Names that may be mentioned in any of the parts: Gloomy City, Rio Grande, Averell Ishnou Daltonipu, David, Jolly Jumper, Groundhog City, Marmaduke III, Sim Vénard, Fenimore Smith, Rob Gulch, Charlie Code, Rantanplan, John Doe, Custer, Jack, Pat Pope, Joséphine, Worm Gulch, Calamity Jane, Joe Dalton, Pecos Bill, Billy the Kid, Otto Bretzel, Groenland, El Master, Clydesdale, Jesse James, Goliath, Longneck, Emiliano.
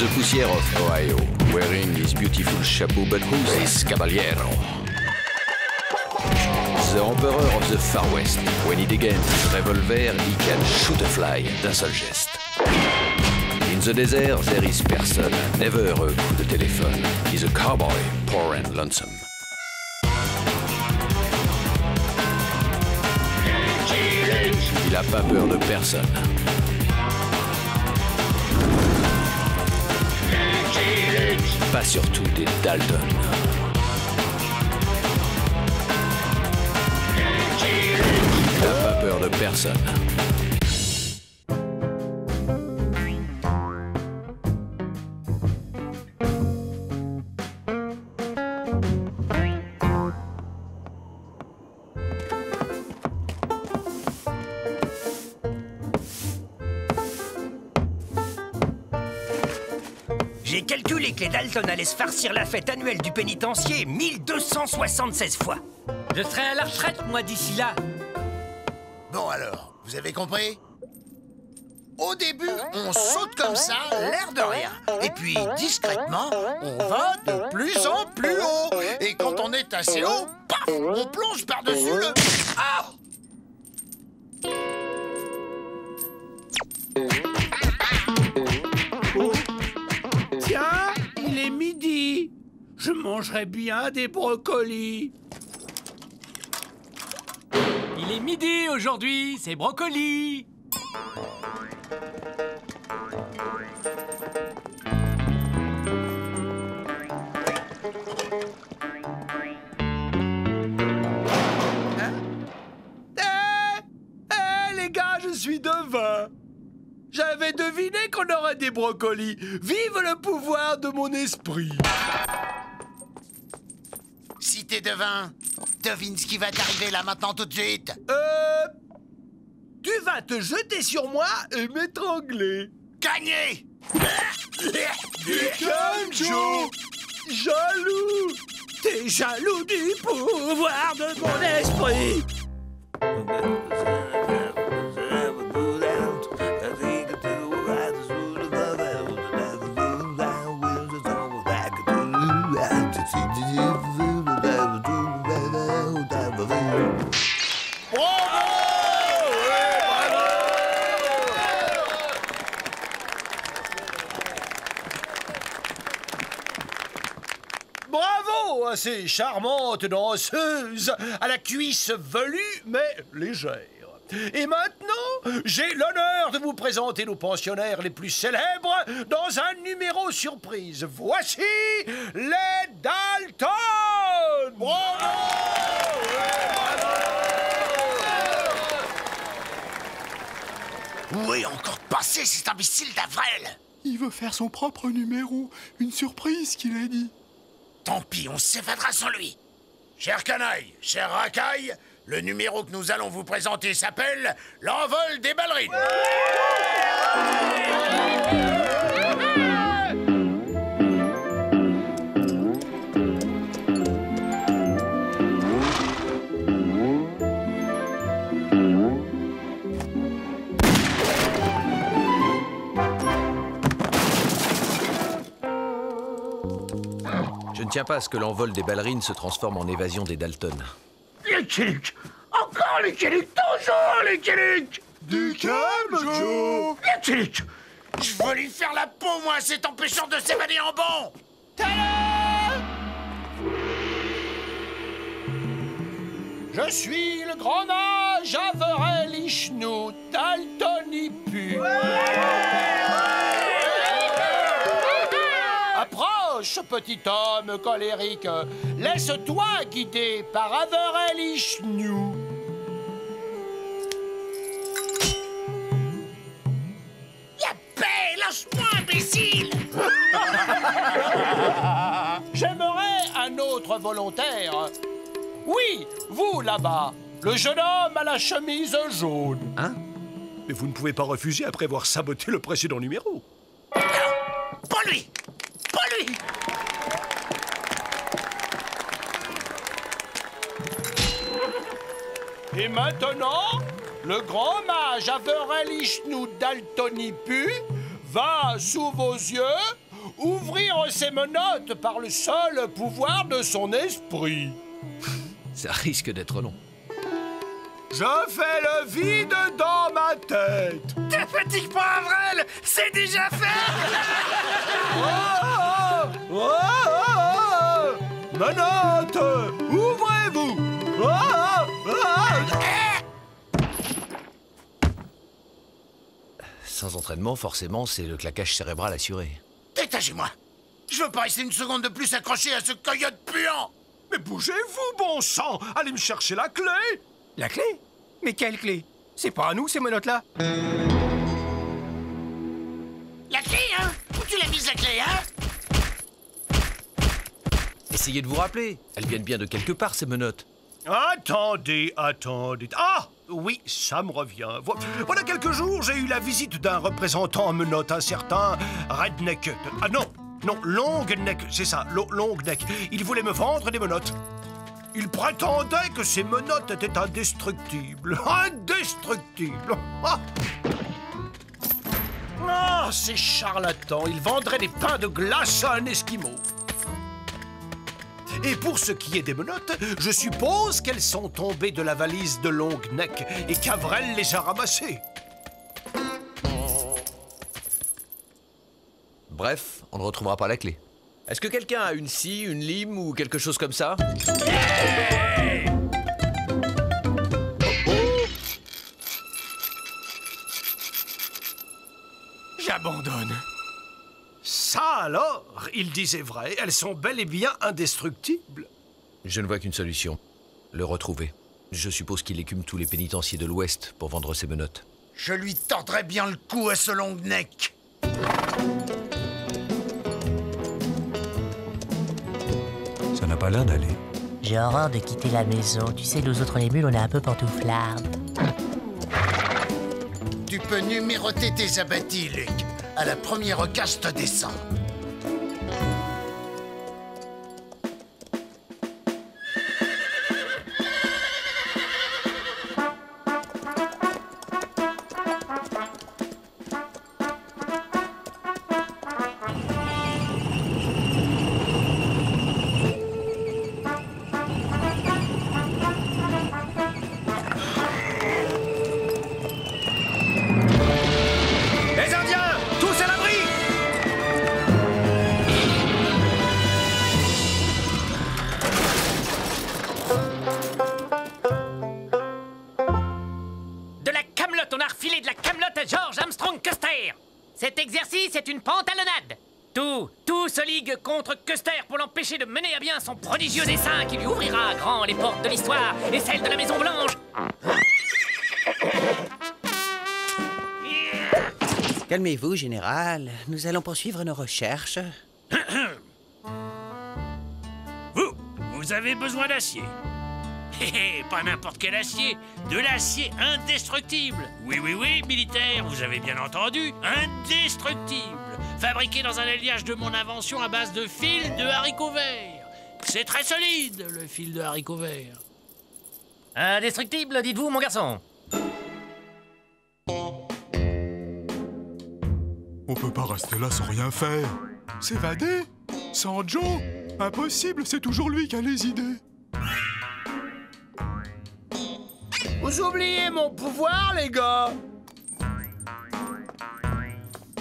the Poussière of Ohio, wearing his beautiful chapeau buttons, his caballero. The Emperor of the Far West, when he degains his revolver, he can shoot a fly d'un seul geste. In the desert, there is person, never a coup de téléphone. He's a cowboy, poor and lonesome. Il a pas peur de personne. Pas surtout des Dalton. Il n'a pas peur de personne. Les Dalton allaient se farcir la fête annuelle du pénitencier 1276 fois. Je serai à la retraite, moi, d'ici là. Bon alors, vous avez compris? Au début, on saute comme ça, l'air de rien. Et puis, discrètement, on va de plus en plus haut. Et quand on est assez haut, paf, on plonge par-dessus le... Ah! Tiens! Il est midi. Je mangerai bien des brocolis. Il est midi aujourd'hui, c'est brocolis. Hein? Les gars, je suis devin. J'avais deviné qu'on aurait des brocolis. Vive le pouvoir de mon esprit. Si t'es devin, devine ce qui va t'arriver là maintenant tout de suite. Tu vas te jeter sur moi et m'étrangler. Gagné. Calme, Joe. Jaloux. T'es jaloux du pouvoir de mon esprit. Assez charmante danseuse, à la cuisse velue mais légère. Et maintenant, j'ai l'honneur de vous présenter nos pensionnaires les plus célèbres dans un numéro surprise. Voici les Dalton! Bravo! Où est encore passé cet imbécile d'Avrel? Il veut faire son propre numéro, une surprise qu'il a dit. Tant pis, on s'évadera sans lui. Chers canailles, chers racailles, le numéro que nous allons vous présenter s'appelle l'envol des ballerines. Je ne tiens pas à ce que l'envol des ballerines se transforme en évasion des Dalton. Lucky Luke! Encore Lucky Luke! Toujours Lucky Luke! Du calme, Joe! Lucky Luke! Je veux lui faire la peau, moi, cet empêchant de s'évader en bon! Tadam! Je suis le grand mage Averell Ishnou Daltonipu. Petit homme colérique, laisse-toi guider par Averell Ishnou. Yapé, lâche-moi, imbécile. J'aimerais un autre volontaire. Oui, vous là-bas, le jeune homme à la chemise jaune. Hein? Mais vous ne pouvez pas refuser après avoir saboté le précédent numéro. Non, pas lui. Pas lui. Et maintenant, le grand mage Averell Ishnou Daltonipu va, sous vos yeux, ouvrir ses menottes par le seul pouvoir de son esprit. Ça risque d'être long. Je fais le vide dans ma tête. Te fatigue pas, Avril, c'est déjà fait. Oh, oh, oh, oh, oh. Menottes, ouvrez-vous. Oh, oh, oh. Sans entraînement, forcément, c'est le claquage cérébral assuré. Détachez-moi. Je veux pas rester une seconde de plus accroché à ce coyote puant. Mais bougez-vous, bon sang. Allez me chercher la clé. La clé? Mais quelle clé? C'est pas à nous, ces menottes-là. La clé, hein? Où tu la mises, la clé, hein? Essayez de vous rappeler. Elles viennent bien de quelque part, ces menottes. Attendez, attendez. Ah! Oui, ça me revient. Voilà quelques jours, j'ai eu la visite d'un représentant en menottes, un certain Redneck. Ah non, non, Longneck, c'est ça, Longneck. Il voulait me vendre des menottes. Il prétendait que ces menottes étaient indestructibles. Indestructibles. Ah, oh, ces charlatans, ils vendraient des pains de glace à un Esquimau. Et pour ce qui est des menottes, je suppose qu'elles sont tombées de la valise de Longneck et qu'Avrel les a ramassées. Bref, on ne retrouvera pas la clé. Est-ce que quelqu'un a une scie, une lime ou quelque chose comme ça? Hey, oh, oh. J'abandonne. Ça alors, il disait vrai, elles sont bel et bien indestructibles. Je ne vois qu'une solution, le retrouver. Je suppose qu'il écume tous les pénitenciers de l'Ouest pour vendre ses menottes. Je lui tordrai bien le cou à ce Longneck. Ça n'a pas l'air d'aller. J'ai horreur de quitter la maison. Tu sais, nous autres les mules, on est un peu pantouflards. Tu peux numéroter tes abattis, Luc. À la première occasion, je te descends. De mener à bien son prodigieux dessein qui lui ouvrira à grand les portes de l'histoire et celles de la Maison Blanche. Calmez-vous, Général. Nous allons poursuivre nos recherches. Vous avez besoin d'acier. Pas n'importe quel acier. De l'acier indestructible. Oui, oui, oui, militaire, vous avez bien entendu. Indestructible. Fabriqué dans un alliage de mon invention à base de fil de haricots verts. C'est très solide, le fil de haricots verts. Indestructible, dites-vous, mon garçon. On peut pas rester là sans rien faire. S'évader? Sans Joe? Impossible, c'est toujours lui qui a les idées. Vous oubliez mon pouvoir, les gars.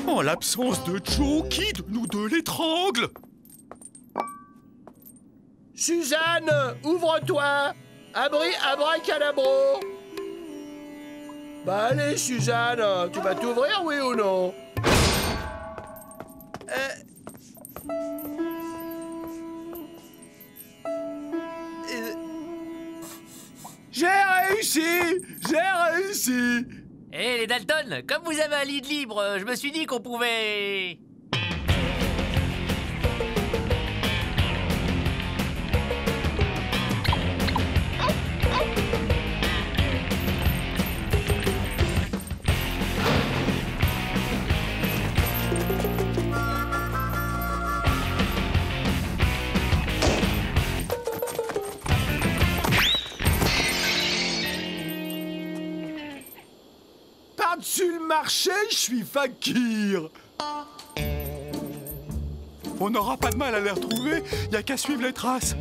En l'absence de Joe, Kid, nous deux l'étrangle. Suzanne, ouvre-toi. Abri, abracadabro. Bah allez, Suzanne, tu vas t'ouvrir, oui ou non? J'ai réussi. J'ai réussi. Hé, hey, les Dalton, comme vous avez un lit de libre, je me suis dit qu'on pouvait... Sur le marché, je suis fakir. On n'aura pas de mal à les retrouver, il n'y a qu'à suivre les traces.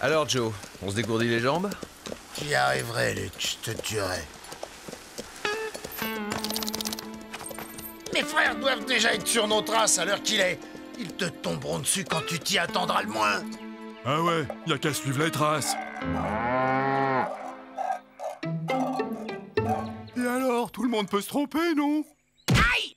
Alors Joe, on se dégourdit les jambes? J'y arriverai, Luke, je te tuerai. Mes frères doivent déjà être sur nos traces à l'heure qu'il est. Ils te tomberont dessus quand tu t'y attendras le moins. Ah ouais, y a qu'à suivre les traces. Et alors, tout le monde peut se tromper, non? Aïe!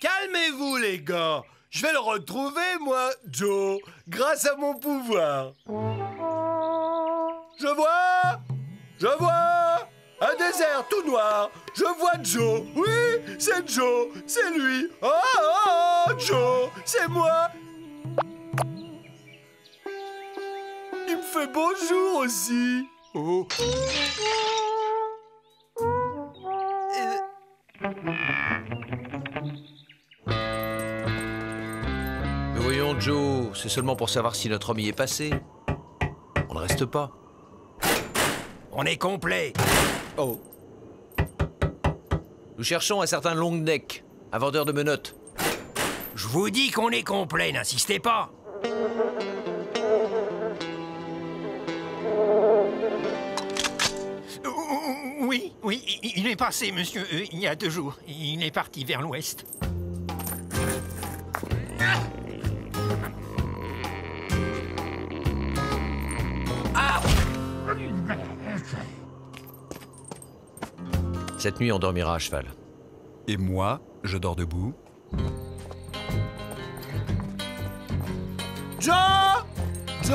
Calmez-vous, les gars. Je vais le retrouver, moi, Joe, grâce à mon pouvoir. Je vois un désert tout noir. Je vois Joe. Oui, c'est Joe, c'est lui. Oh, Joe, c'est moi. Il me fait bonjour aussi. Oh. Mais voyons, Joe, c'est seulement pour savoir si notre homme y est passé. On ne reste pas. On est complet. Oh. Nous cherchons un certain Longneck, un vendeur de menottes. Je vous dis qu'on est complet, n'insistez pas. Oui, il est passé, monsieur, il y a 2 jours. Il est parti vers l'ouest. Cette nuit, on dormira à cheval. Et moi, je dors debout. Joe! Chut.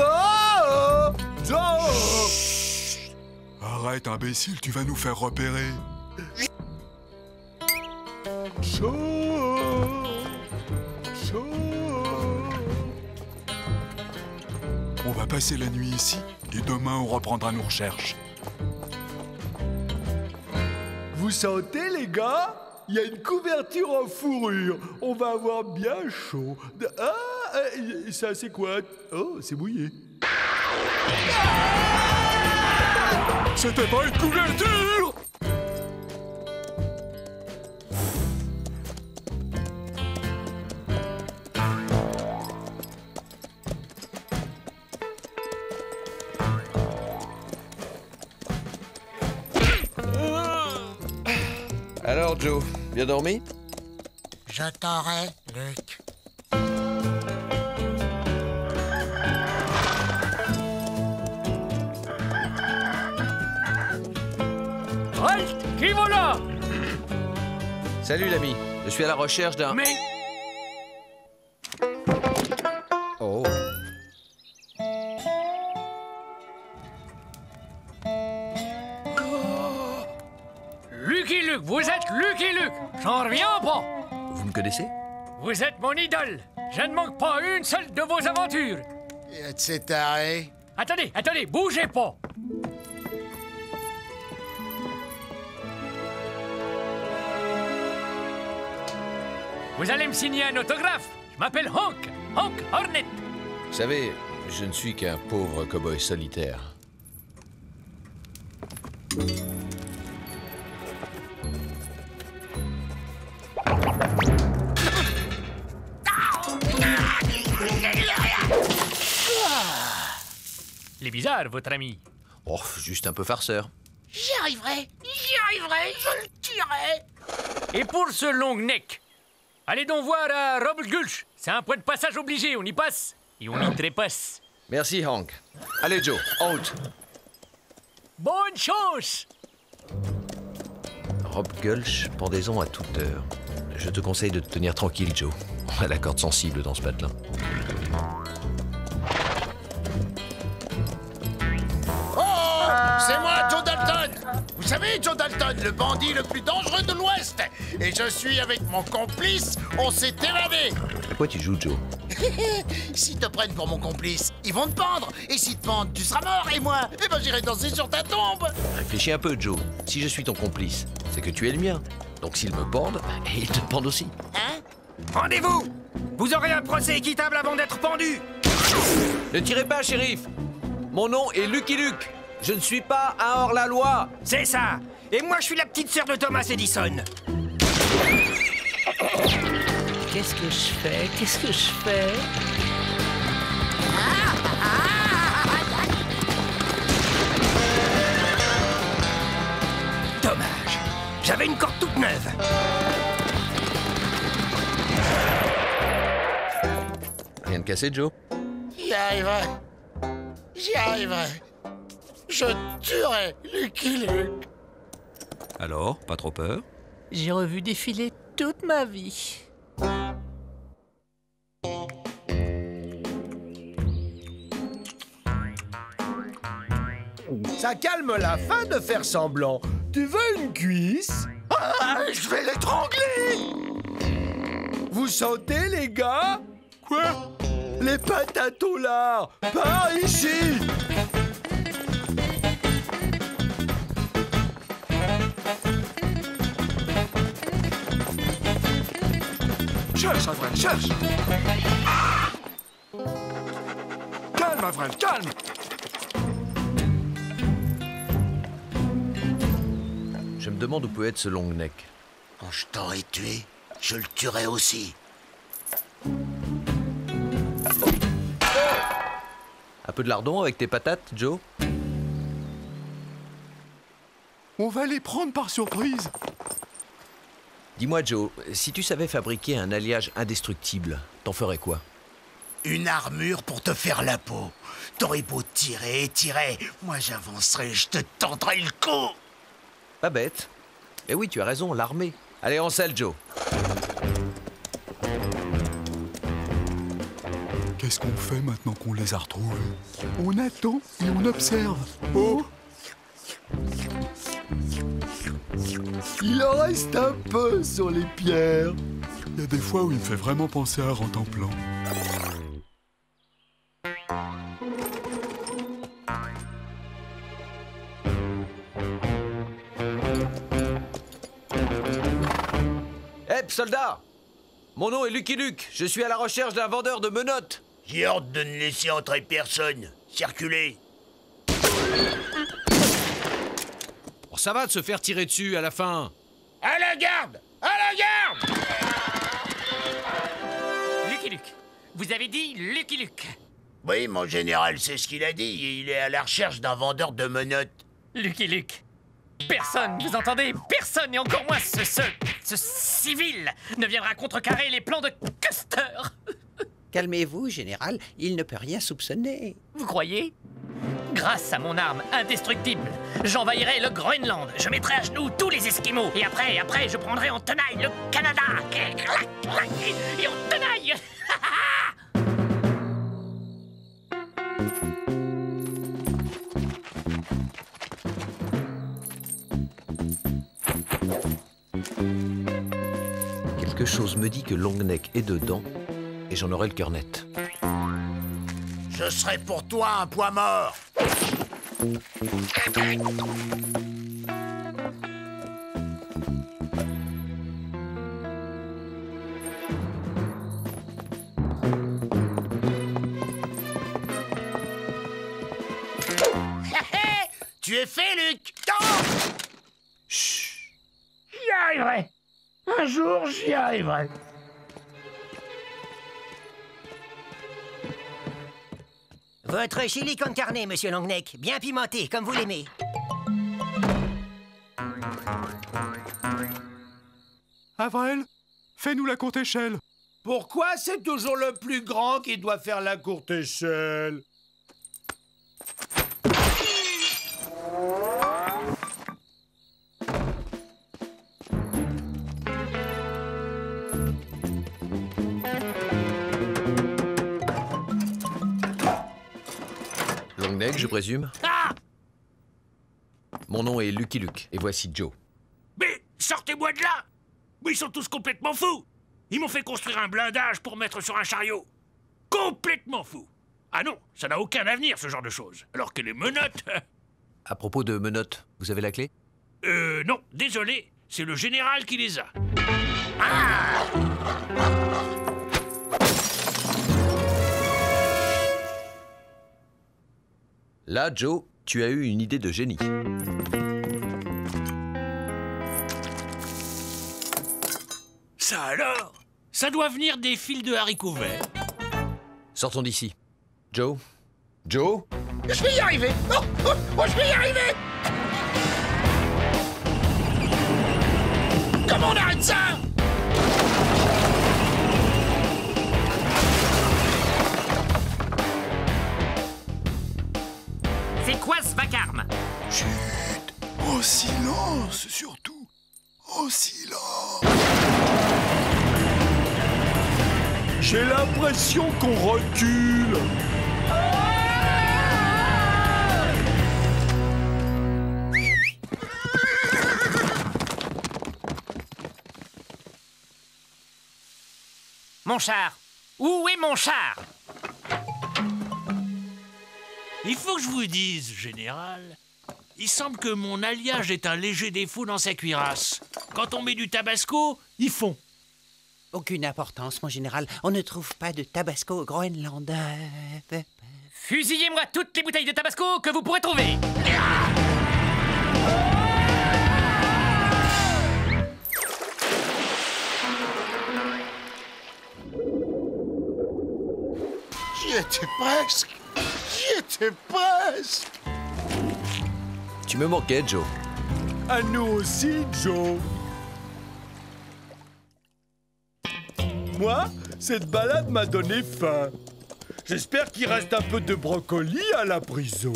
Arrête, imbécile, tu vas nous faire repérer. Joe! On va passer la nuit ici, et demain, on reprendra nos recherches. Vous sentez, les gars? Il y a une couverture en fourrure. On va avoir bien chaud. Ah, ça, c'est quoi? Oh, c'est mouillé. Ah! C'était pas une couverture! Alors, Joe, bien dormi? Je t'aurai, Luke. Halt! Qui voilà? Salut, l'ami. Je suis à la recherche d'un... Mais... Oh. Lucky Luke, vous êtes Lucky Luke. J'en reviens pas. Vous me connaissez? Vous êtes mon idole. Je ne manque pas une seule de vos aventures. C'est taré. Attendez, bougez pas. Vous allez me signer un autographe. Je m'appelle Honk Hornet. Vous savez, je ne suis qu'un pauvre cow-boy solitaire. Il est bizarre, votre ami. Oh, juste un peu farceur. J'y arriverai, je le tuerai. Et pour ce Longneck, allez donc voir à Rob Gulch. C'est un point de passage obligé, on y passe et on y trépasse. Merci, Hank. Allez, Joe, out. Bonne chance. Rob Gulch, pendaison à toute heure. Je te conseille de te tenir tranquille, Joe. On a la corde sensible dans ce patelin. C'est moi, Joe Dalton. Vous savez, Joe Dalton, le bandit le plus dangereux de l'Ouest. Et je suis avec mon complice, on s'est évadé. Pourquoi tu joues, Joe? S'ils te prennent pour mon complice, ils vont te pendre. Et s'ils te pendent, tu seras mort. Et moi, eh ben, j'irai danser sur ta tombe. Réfléchis un peu, Joe. Si je suis ton complice, c'est que tu es le mien. Donc s'ils me pendent, ils te pendent aussi. Hein? Rendez-vous! Vous aurez un procès équitable avant d'être pendu! Ne tirez pas, shérif! Mon nom est Lucky Luke. Je ne suis pas un hors-la-loi. C'est ça! Et moi, je suis la petite sœur de Thomas Edison. Qu'est-ce que je fais? Qu'est-ce que je fais? Dommage. J'avais une corde toute neuve. Rien de cassé, Joe? J'y arriverai. J'y arriverai. Je tuerai Lucky Luke. Alors, pas trop peur? J'ai revu défiler toute ma vie. Ça calme la faim de faire semblant. Tu veux une cuisse? Ah, je vais l'étrangler! Vous sentez, les gars? Quoi? Les patates au lard! Par ici! Cherche, Avril, cherche! Ah! Calme, Avril, calme! Je me demande où peut être ce Longneck. Quand je t'aurai tué, je le tuerai aussi. Un peu de lardon avec tes patates, Joe? On va les prendre par surprise. Dis-moi, Joe, si tu savais fabriquer un alliage indestructible, t'en ferais quoi? Une armure pour te faire la peau. T'aurais beau tirer et tirer, moi j'avancerai, je te tendrai le cou. Pas bête. Eh oui, tu as raison, l'armée. Allez, en selle, Joe. Qu'est-ce qu'on fait maintenant qu'on les a retrouvés? On attend et on observe. Oh! Il en reste un peu sur les pierres. Il y a des fois où il me fait vraiment penser à Rantanplan. Hep, soldat! Mon nom est Lucky Luke. Je suis à la recherche d'un vendeur de menottes. J'ai ordre de ne laisser entrer personne. Circulez. Bon, ça va de se faire tirer dessus à la fin. À la garde! À la garde! Lucky Luke. Vous avez dit Lucky Luke. Oui, mon général, c'est ce qu'il a dit. Il est à la recherche d'un vendeur de menottes. Lucky Luke. Personne, vous entendez? Personne, et encore moins ce civil ne viendra contrecarrer les plans de Custer. Calmez-vous, général, il ne peut rien soupçonner. Vous croyez? Grâce à mon arme indestructible, j'envahirai le Groenland, je mettrai à genoux tous les Esquimaux, et après, je prendrai en tenaille le Canada. Et en tenaille. Quelque chose me dit que Longneck est dedans et j'en aurai le cœur net. Je serai pour toi un poids mort. Tu es fait, Luc. Chut. J'y arriverai. Un jour, j'y arriverai. Votre chili con carne, monsieur Longneck. Bien pimenté, comme vous l'aimez. Avril, fais-nous la courte échelle. Pourquoi c'est toujours le plus grand qui doit faire la courte échelle? Je présume. Ah! Mon nom est Lucky Luke, et voici Joe. Mais sortez-moi de là! Ils sont tous complètement fous! Ils m'ont fait construire un blindage pour mettre sur un chariot. Complètement fous! Ah non, ça n'a aucun avenir, ce genre de choses. Alors que les menottes... À propos de menottes, vous avez la clé? Non, désolé. C'est le général qui les a. Ah! Là, Joe, tu as eu une idée de génie. Ça alors? Ça doit venir des fils de haricots verts. Sortons d'ici. Joe? Joe? Je vais y arriver! Oh, je vais y arriver! Comment on arrête ça? C'est quoi ce vacarme? Chut! Au silence, surtout! Au silence! J'ai l'impression qu'on recule! Mon char! Où est mon char? Il faut que je vous dise, Général, il semble que mon alliage est un léger défaut dans sa cuirasse. Quand on met du tabasco, ils fond. Aucune importance, mon Général. On ne trouve pas de tabasco au Groenland. Fusillez-moi toutes les bouteilles de tabasco que vous pourrez trouver. J'y étais presque. Tu me manquais, Joe. À nous aussi, Joe. Moi, cette balade m'a donné faim. J'espère qu'il reste un peu de brocoli à la prison.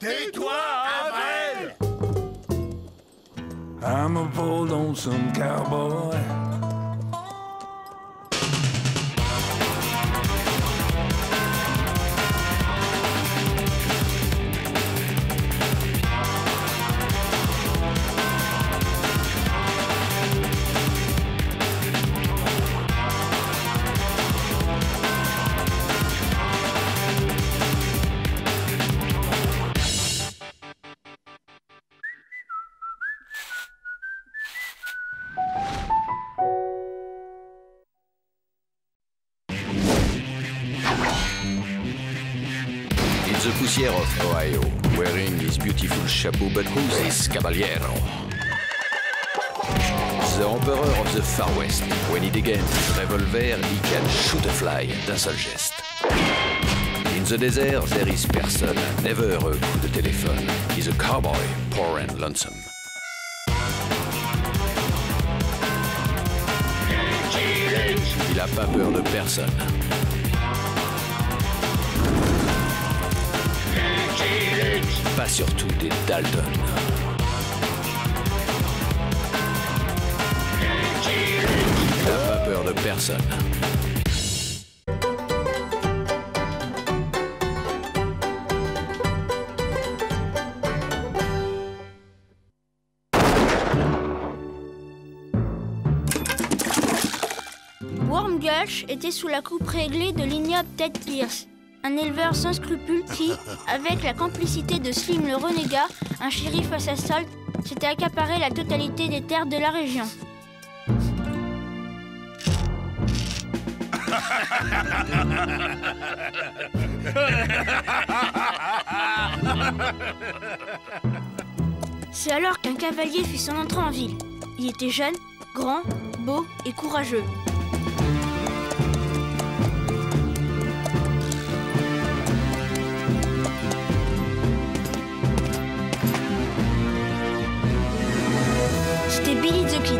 Tais-toi, Avril! I'm a bold, lonesome cowboy. Of Ohio, wearing his beautiful chapeau, but who's this caballero? The emperor of the Far West. When he degains his revolver, he can shoot a fly d'un seul geste. In the desert, there is person, never a coup de téléphone. He's a cowboy, poor and lonesome. Il a pas peur de personne. Pas surtout des Dalton. Il n'a pas peur de personne. Worm Gulch était sous la coupe réglée de l'ignoble Ted Gears. Un éleveur sans scrupules qui, avec la complicité de Slim le renégat, un shérif à sa solde, s'était accaparé la totalité des terres de la région. C'est alors qu'un cavalier fit son entrée en ville. Il était jeune, grand, beau et courageux. C'était Billy the Kid.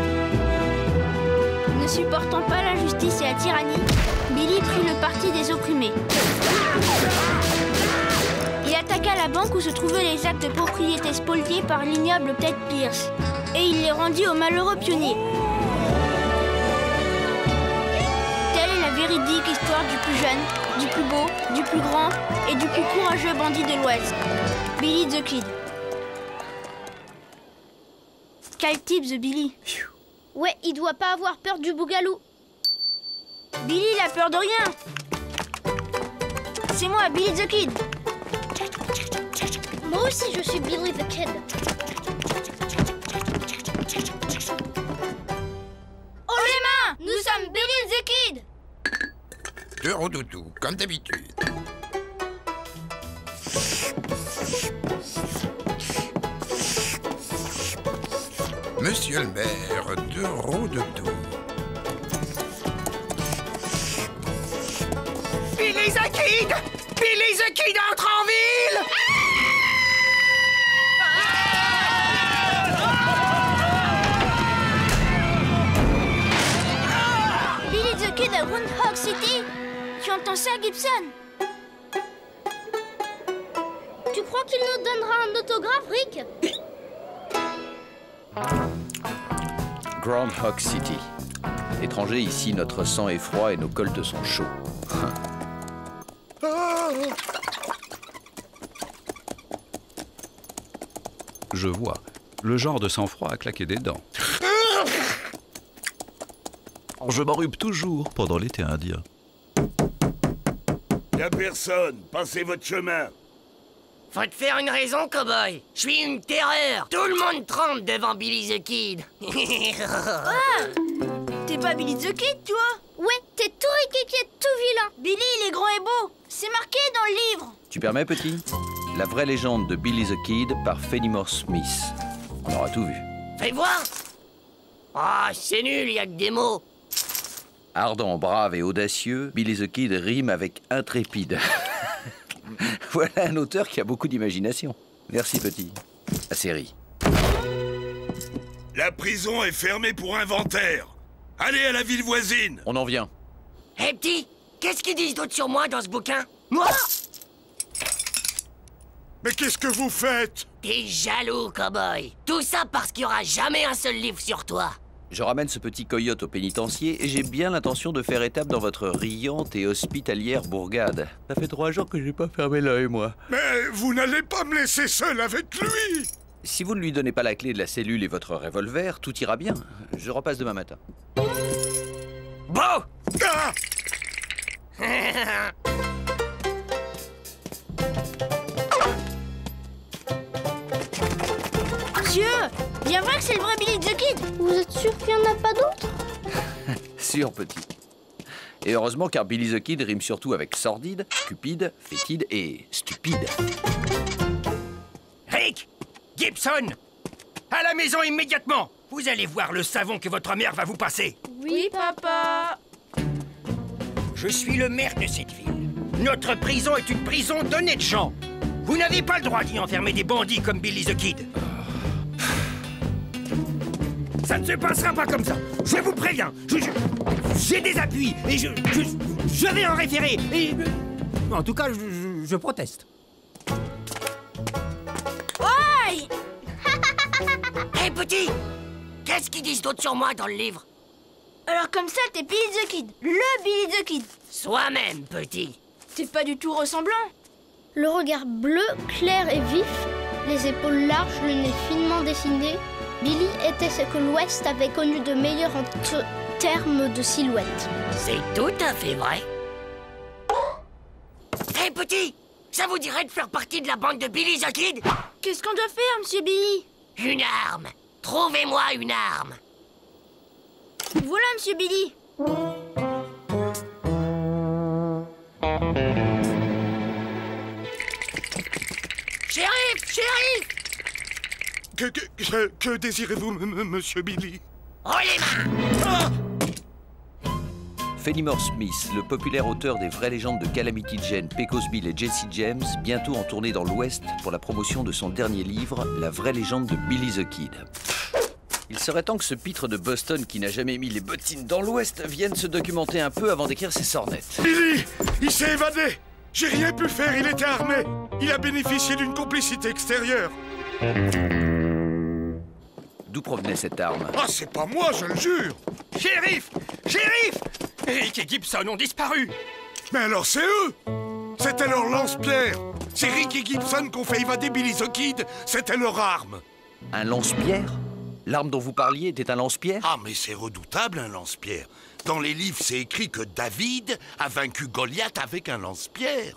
Ne supportant pas l'injustice et la tyrannie, Billy prit le parti des opprimés. Il attaqua la banque où se trouvaient les actes de propriété spoliés par l'ignoble Ted Pierce. Et il les rendit aux malheureux pionniers. Telle est la véridique histoire du plus jeune, du plus beau, du plus grand et du plus courageux bandit de l'Ouest, Billy the Kid. Quel type, The Billy? Ouais, il doit pas avoir peur du bougalou. Billy, il a peur de rien. C'est moi, Billy the Kid. Moi aussi, je suis Billy the Kid. mon toutou, comme d'habitude. Monsieur le maire de Rodetou. Billy the Kid! Billy the Kid entre en ville! Billy the Kid à Groundhog City? Tu entends ça, Gibson? Tu crois qu'il nous donnera un autographe, Rick? Groundhog City. Étranger, ici, notre sang est froid et nos coltes sont chauds. Je vois. Le genre de sang-froid a claqué des dents. Je m'enrhume toujours pendant l'été indien. Y'a personne. Passez votre chemin. Faut te faire une raison, cow-boy. Je suis une terreur. Tout le monde tremble devant Billy the Kid. T'es pas Billy the Kid, toi? Ouais, t'es tout riquiqui, tout vilain. Billy, il est grand et beau. C'est marqué dans le livre. Tu permets, petit? La vraie légende de Billy the Kid par Fenimore Smith. On aura tout vu. Fais voir. Ah, c'est nul, y a que des mots. Ardent, brave et audacieux, Billy the Kid rime avec intrépide. Voilà un auteur qui a beaucoup d'imagination. Merci, petit. La série. La prison est fermée pour inventaire. Allez à la ville voisine. On en vient. Hé, hey, petit, qu'est-ce qu'ils disent d'autre sur moi dans ce bouquin? Moi? Mais qu'est-ce que vous faites? T'es jaloux, cow-boy. Tout ça parce qu'il n'y aura jamais un seul livre sur toi. Je ramène ce petit coyote au pénitencier et j'ai bien l'intention de faire étape dans votre riante et hospitalière bourgade. Ça fait 3 jours que j'ai pas fermé l'œil, moi. Mais vous n'allez pas me laisser seul avec lui! Si vous ne lui donnez pas la clé de la cellule et votre revolver, tout ira bien. Je repasse demain matin. Bon! Ah bien vrai que c'est le vrai Billy the Kid. Vous êtes sûr qu'il n'y en a pas d'autres? Sûr, petit. Et heureusement, car Billy the Kid rime surtout avec sordide, cupide, fétide et stupide. Rick! Gibson! À la maison immédiatement! Vous allez voir le savon que votre mère va vous passer. Oui, papa. Je suis le maire de cette ville. Notre prison est une prison d'honnêtes gens. Vous n'avez pas le droit d'y enfermer des bandits comme Billy the Kid. Ça ne se passera pas comme ça. Je vous préviens. J'ai des appuis et je vais en référer. Et... En tout cas, je proteste. Aïe! Hé, hey, petit! Qu'est-ce qu'ils disent d'autre sur moi dans le livre? Alors comme ça, t'es Billy the Kid. Le Billy the Kid. Soi-même, petit. T'es pas du tout ressemblant. Le regard bleu, clair et vif, les épaules larges, le nez finement dessiné... Billy était ce que l'Ouest avait connu de meilleur en termes de silhouette. C'est tout à fait vrai. Hé, hey, petit, ça vous dirait de faire partie de la bande de Billy the Kid? Qu'est-ce qu'on doit faire, monsieur Billy? Une arme. Trouvez-moi une arme. Voilà, monsieur Billy. Shérif, shérif! Que désirez-vous, monsieur Billy? Oh les mains! Ah! Fenimore Smith, le populaire auteur des vraies légendes de Calamity Jane, Pecos Bill et Jesse James, bientôt en tournée dans l'Ouest pour la promotion de son dernier livre, La vraie légende de Billy the Kid. Il serait temps que ce pitre de Boston qui n'a jamais mis les bottines dans l'Ouest vienne se documenter un peu avant d'écrire ses sornettes. Billy! Il s'est évadé! J'ai rien pu faire, il était armé! Il a bénéficié d'une complicité extérieure. D'où provenait cette arme? Ah, c'est pas moi, je le jure! Shérif! Shérif! Rick et Gibson ont disparu! Mais alors c'est eux! C'était leur lance-pierre! C'est Rick et Gibson qu'on fait évader Billy the Kid! C'était leur arme! Un lance-pierre? L'arme dont vous parliez était un lance-pierre? Ah, mais c'est redoutable, un lance-pierre! Dans les livres, c'est écrit que David a vaincu Goliath avec un lance-pierre!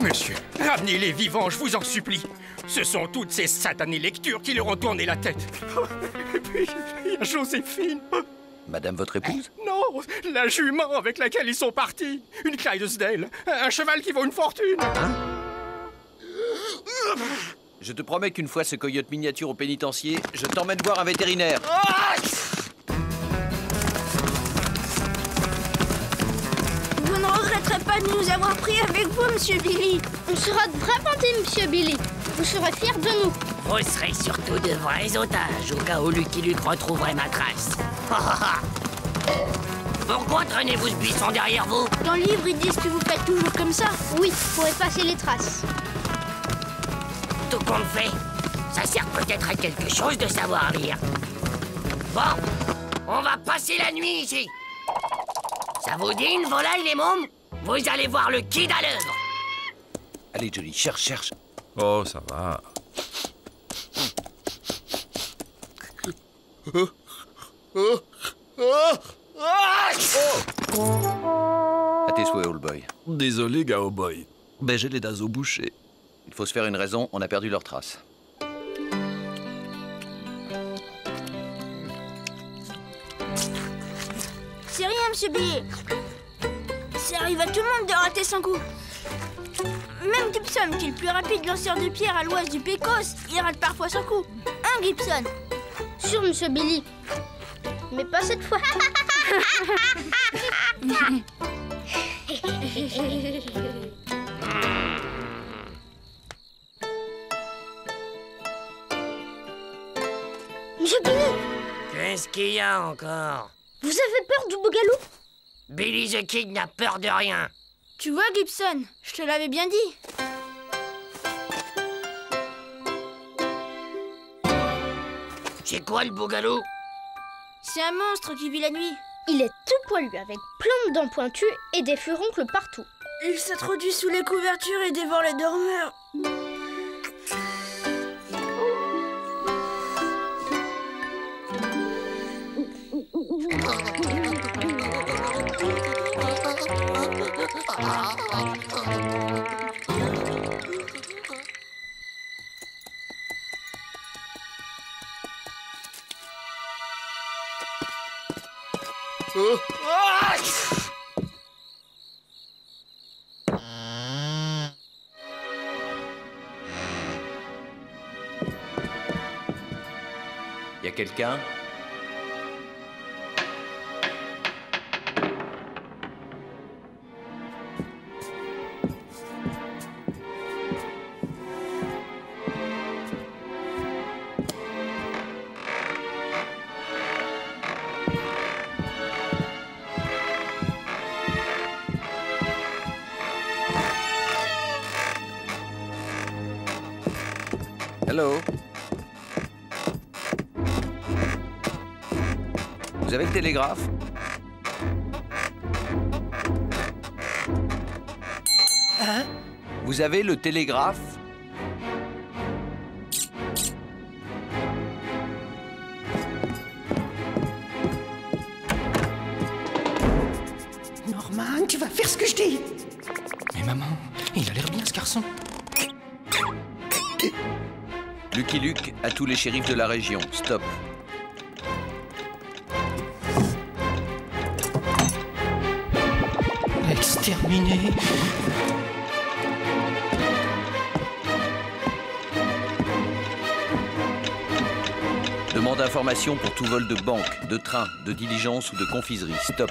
Monsieur, ramenez-les vivants, je vous en supplie. Ce sont toutes ces satanées lectures qui leur ont tourné la tête. Et puis, il y a Joséphine. Madame votre épouse? Non, la jument avec laquelle ils sont partis. Une Clydesdale, un cheval qui vaut une fortune. Hein? Je te promets qu'une fois ce coyote miniature au pénitencier, je t'emmène voir un vétérinaire. Ah! Vous ne regretterez pas de nous avoir pris avec vous, monsieur Billy. On sera de vrais bandits, monsieur Billy. Vous serez fiers de nous. Vous serez surtout de vrais otages, au cas où Lucky Luke retrouverait ma trace. Pourquoi traînez-vous ce buisson derrière vous? Dans le livre, ils disent que vous faites toujours comme ça. Oui, pour effacer les traces. Tout compte fait, ça sert peut-être à quelque chose de savoir lire. Bon, on va passer la nuit ici. Ça vous dit une volaille, les mômes? Vous allez voir le kid à l'œuvre. Allez, Johnny, cherche, cherche. Oh, ça va. À tes souhaits, old boy. Désolé, gao boy. Ben, j'ai les dents au boucher. Il faut se faire une raison, on a perdu leurs traces. C'est rien, monsieur Billy. Ça arrive à tout le monde de rater son coup. Même Gibson, qui est le plus rapide lanceur de pierre à l'ouest du Pecos, il rate parfois son coup. Hein, Gibson? Sûr, monsieur Billy. Mais pas cette fois. Monsieur Billy! Qu'est-ce qu'il y a encore? Vous avez peur du bougalou? Billy the Kid n'a peur de rien. Tu vois, Gibson, je te l'avais bien dit. C'est quoi le bougalou? C'est un monstre qui vit la nuit. Il est tout poilu avec plein de dents pointues et des furoncles partout. Il s'introduit sous les couvertures et dévore les dormeurs. Y a quelqu'un ? Vous avez le télégraphe? Hein? Vous avez le télégraphe? Norman, tu vas faire ce que je dis. Mais maman, il a l'air bien ce garçon. Lucky Luke à tous les shérifs de la région. Stop. Exterminé. Demande information pour tout vol de banque, de train, de diligence ou de confiserie. Stop.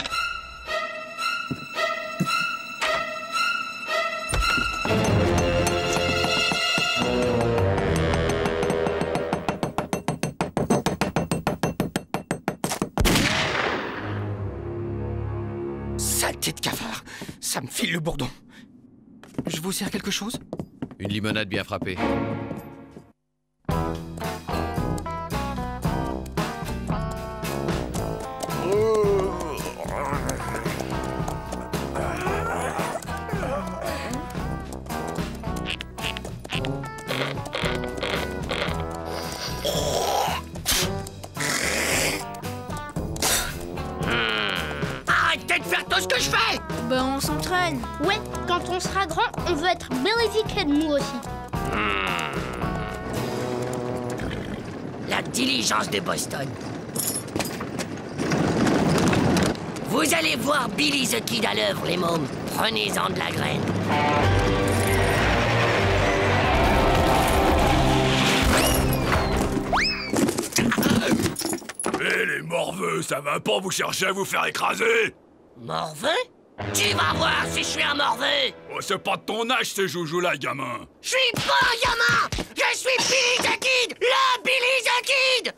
Le bourdon. Je vous sers quelque chose? Une limonade bien frappée. Arrêtez de faire tout ce que je fais! Ben, on s'entraîne. Ouais, quand on sera grand, on veut être Billy the Kid, nous aussi. La diligence de Boston. Vous allez voir Billy the Kid à l'œuvre, les mômes. Prenez-en de la graine. Hé, les morveux, ça va pas vous chercher à vous faire écraser? Morveux? Tu vas voir si je suis un morveux! Oh, c'est pas de ton âge, ce joujou-là, gamin! Je suis pas un gamin! Je suis Billy the Kid! Le Billy the Kid!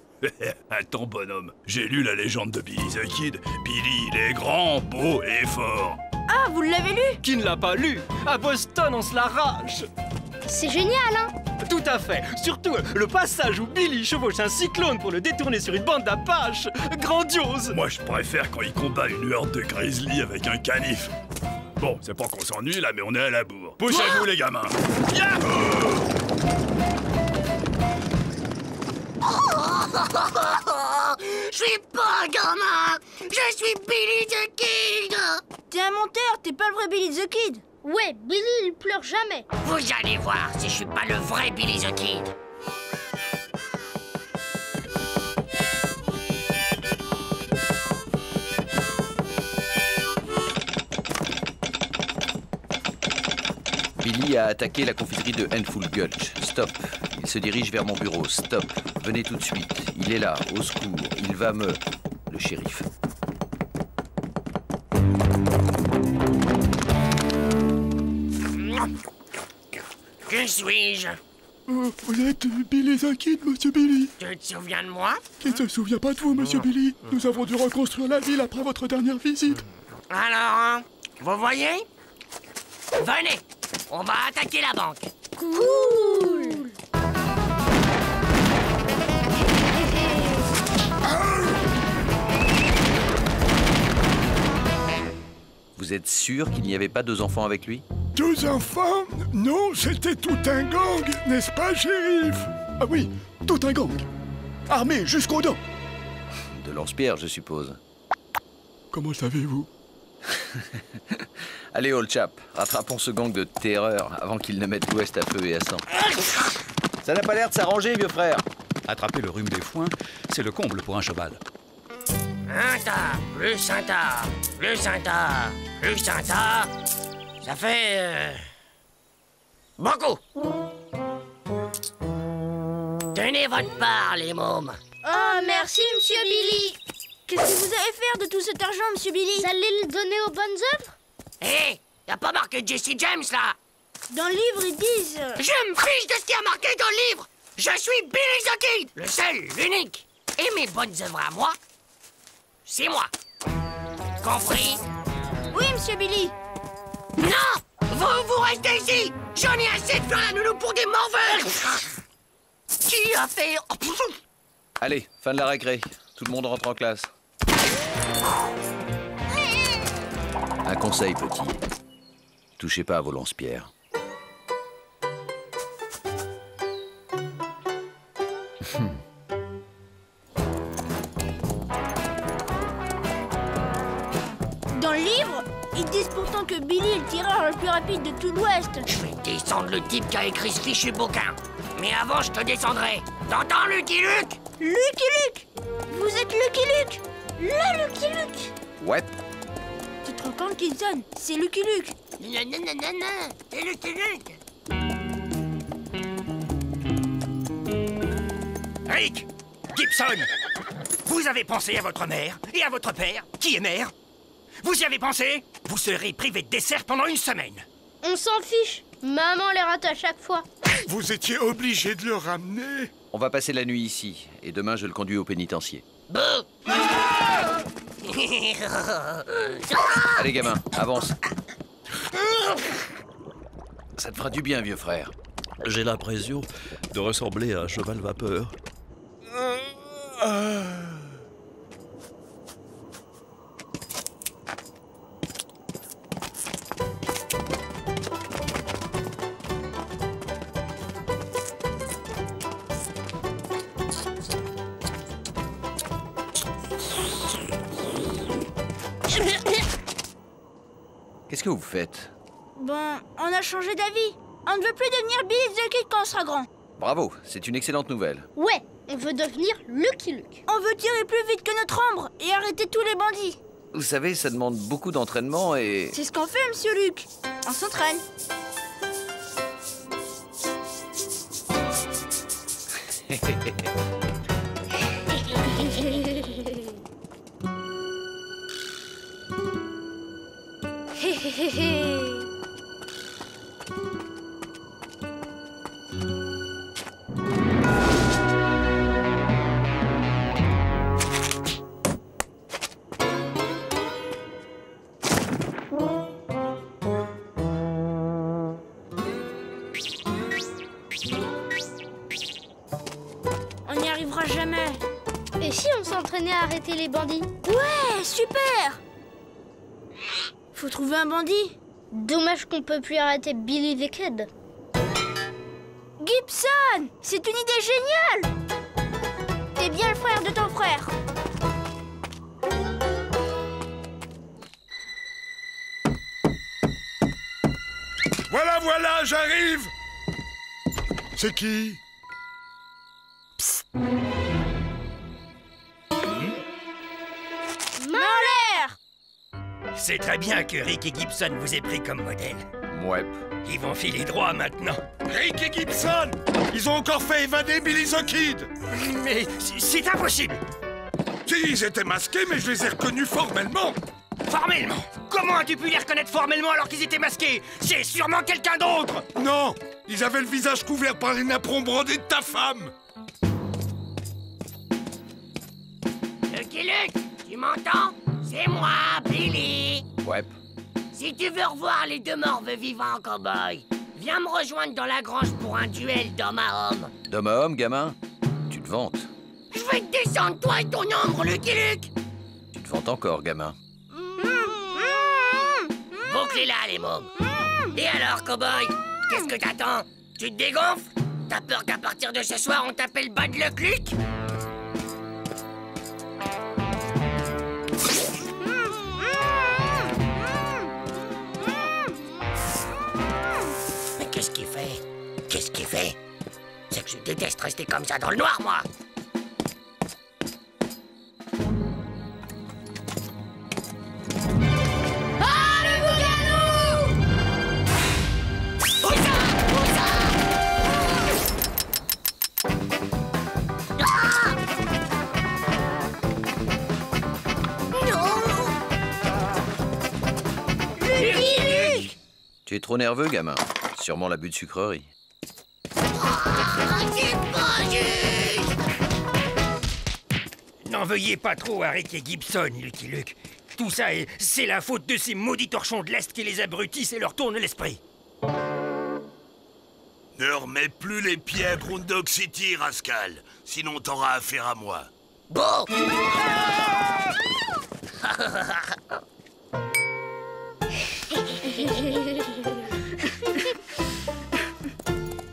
Attends, bonhomme, j'ai lu la légende de Billy the Kid. Billy, il est grand, beau et fort. Ah, vous l'avez lu? Qui ne l'a pas lu? À Boston, on se la rage! C'est génial, hein? Tout à fait. Surtout, le passage où Billy chevauche un cyclone pour le détourner sur une bande d'apaches. Grandiose. Moi, je préfère quand il combat une horde de grizzly avec un canif. Bon, c'est pas qu'on s'ennuie, là, mais on est à la bourre. Poussez-vous, les gamins. Yeah! Je suis pas gamin. Je suis Billy the Kid. T'es un menteur, t'es pas le vrai Billy the Kid. Ouais, Billy, il pleure jamais. Vous allez voir si je suis pas le vrai Billy the Kid. Billy a attaqué la confiserie de Handful Gulch. Stop. Il se dirige vers mon bureau. Stop. Venez tout de suite. Il est là. Au secours. Il va me... Le shérif. Qui suis-je? Vous êtes Billy the Kid, monsieur Billy. Tu te souviens de moi? Qui ne se souvient pas de vous, monsieur Billy? Nous avons dû reconstruire la ville après votre dernière visite. Alors, vous voyez? Venez, on va attaquer la banque. Cool. Vous êtes sûr qu'il n'y avait pas deux enfants avec lui? Deux enfants? Non, c'était tout un gang, n'est-ce pas, shérif? Ah oui, tout un gang. Armé jusqu'aux dents. De lance-pierre, je suppose. Comment savez-vous? Allez, old chap, rattrapons ce gang de terreur avant qu'il ne mette l'Ouest à feu et à sang. Ça n'a pas l'air de s'arranger, vieux frère. Attraper le rhume des foins, c'est le comble pour un cheval. Un tas, plus un tas, plus un tas, plus un tas... Ça fait... beaucoup. Tenez votre part, les mômes. Oh, merci, monsieur Billy. Qu'est-ce que vous allez faire de tout cet argent, monsieur Billy? Vous allez le donner aux bonnes œuvres? Hé, t'as pas marqué Jesse James, là? Dans le livre, ils disent... Je me fiche de ce qu'il y a marqué dans le livre. Je suis Billy the Kid, le seul, l'unique. Et mes bonnes œuvres à moi, c'est moi. Compris? Oui, monsieur Billy. Non! Vous restez ici! J'en ai assez de faire la nounou pour des morveux! Qui a fait... Allez, fin de la récré. Tout le monde rentre en classe. Un conseil, petit. Touchez pas à vos lance-pierres. Dans le livre, ils disent pourtant que Billy est le tireur le plus rapide de tout l'Ouest. Je vais descendre le type qui a écrit ce fichu bouquin. Mais avant, je te descendrai. T'entends, Lucky Luke? Lucky Luke? Vous êtes Lucky Luke? Le Lucky Luke? Ouais. Tu te rends compte qu'il sonne? C'est Lucky Luke. Non, non, non, non, non. C'est Lucky Luke. Rick Gibson, vous avez pensé à votre mère et à votre père, qui est maire? Vous y avez pensé? Vous serez privé de dessert pendant une semaine. On s'en fiche. Maman les rate à chaque fois. Vous étiez obligé de le ramener. On va passer la nuit ici. Et demain, je le conduis au pénitencier. Allez, gamin, avance. Ça te fera du bien, vieux frère. J'ai l'impression de ressembler à un cheval vapeur. Qu'est-ce que vous faites? Bon, on a changé d'avis. On ne veut plus devenir Billy the Kid quand on sera grand. Bravo, c'est une excellente nouvelle. Ouais, on veut devenir Lucky Luke. On veut tirer plus vite que notre ombre et arrêter tous les bandits. Vous savez, ça demande beaucoup d'entraînement et... C'est ce qu'on fait, monsieur Luke. On s'entraîne. Arrêter les bandits. Ouais, super. Faut trouver un bandit. Dommage qu'on peut plus arrêter Billy the Kid. Gibson, c'est une idée géniale. T'es bien le frère de ton frère. Voilà, voilà, j'arrive. C'est qui? Psst. C'est très bien que Rick et Gibson vous aient pris comme modèle. Ouais. Ils vont filer droit maintenant. Rick et Gibson, ils ont encore fait évader Billy the Kid. Mais c'est impossible. Si, ils étaient masqués, mais je les ai reconnus formellement. Formellement? Comment as-tu pu les reconnaître formellement alors qu'ils étaient masqués? C'est sûrement quelqu'un d'autre. Non, ils avaient le visage couvert par les napperons brodés de ta femme. Lucky Luke, tu m'entends? C'est moi, Billy. Ouais. Si tu veux revoir les deux morts vivants en cow-boy, viens me rejoindre dans la grange pour un duel d'homme à homme. D'homme à homme, gamin? Tu te vantes. Je vais te descendre, toi et ton ombre, Lucky Luke. Tu te vantes encore, gamin. Bouclez-la, les mômes. Et alors, cow-boy, qu'est-ce que t'attends? Tu te dégonfles? T'as peur qu'à partir de ce soir, on t'appelle Bad Luck Luke? Qu'est-ce qu'il fait? C'est que je déteste rester comme ça dans le noir, moi. Ah, le bougalou! Où ça? Où ça? Ah! Non! Le Luc! Tu es trop nerveux, gamin. Sûrement l'abus de sucrerie. N'en veuillez pas trop à Rick et Gibson, Lucky Luke. Tout ça, c'est la faute de ces maudits torchons de l'Est qui les abrutissent et leur tournent l'esprit. Ne remets plus les pieds à Groundhog City, rascal. Sinon, t'auras affaire à moi. Bon.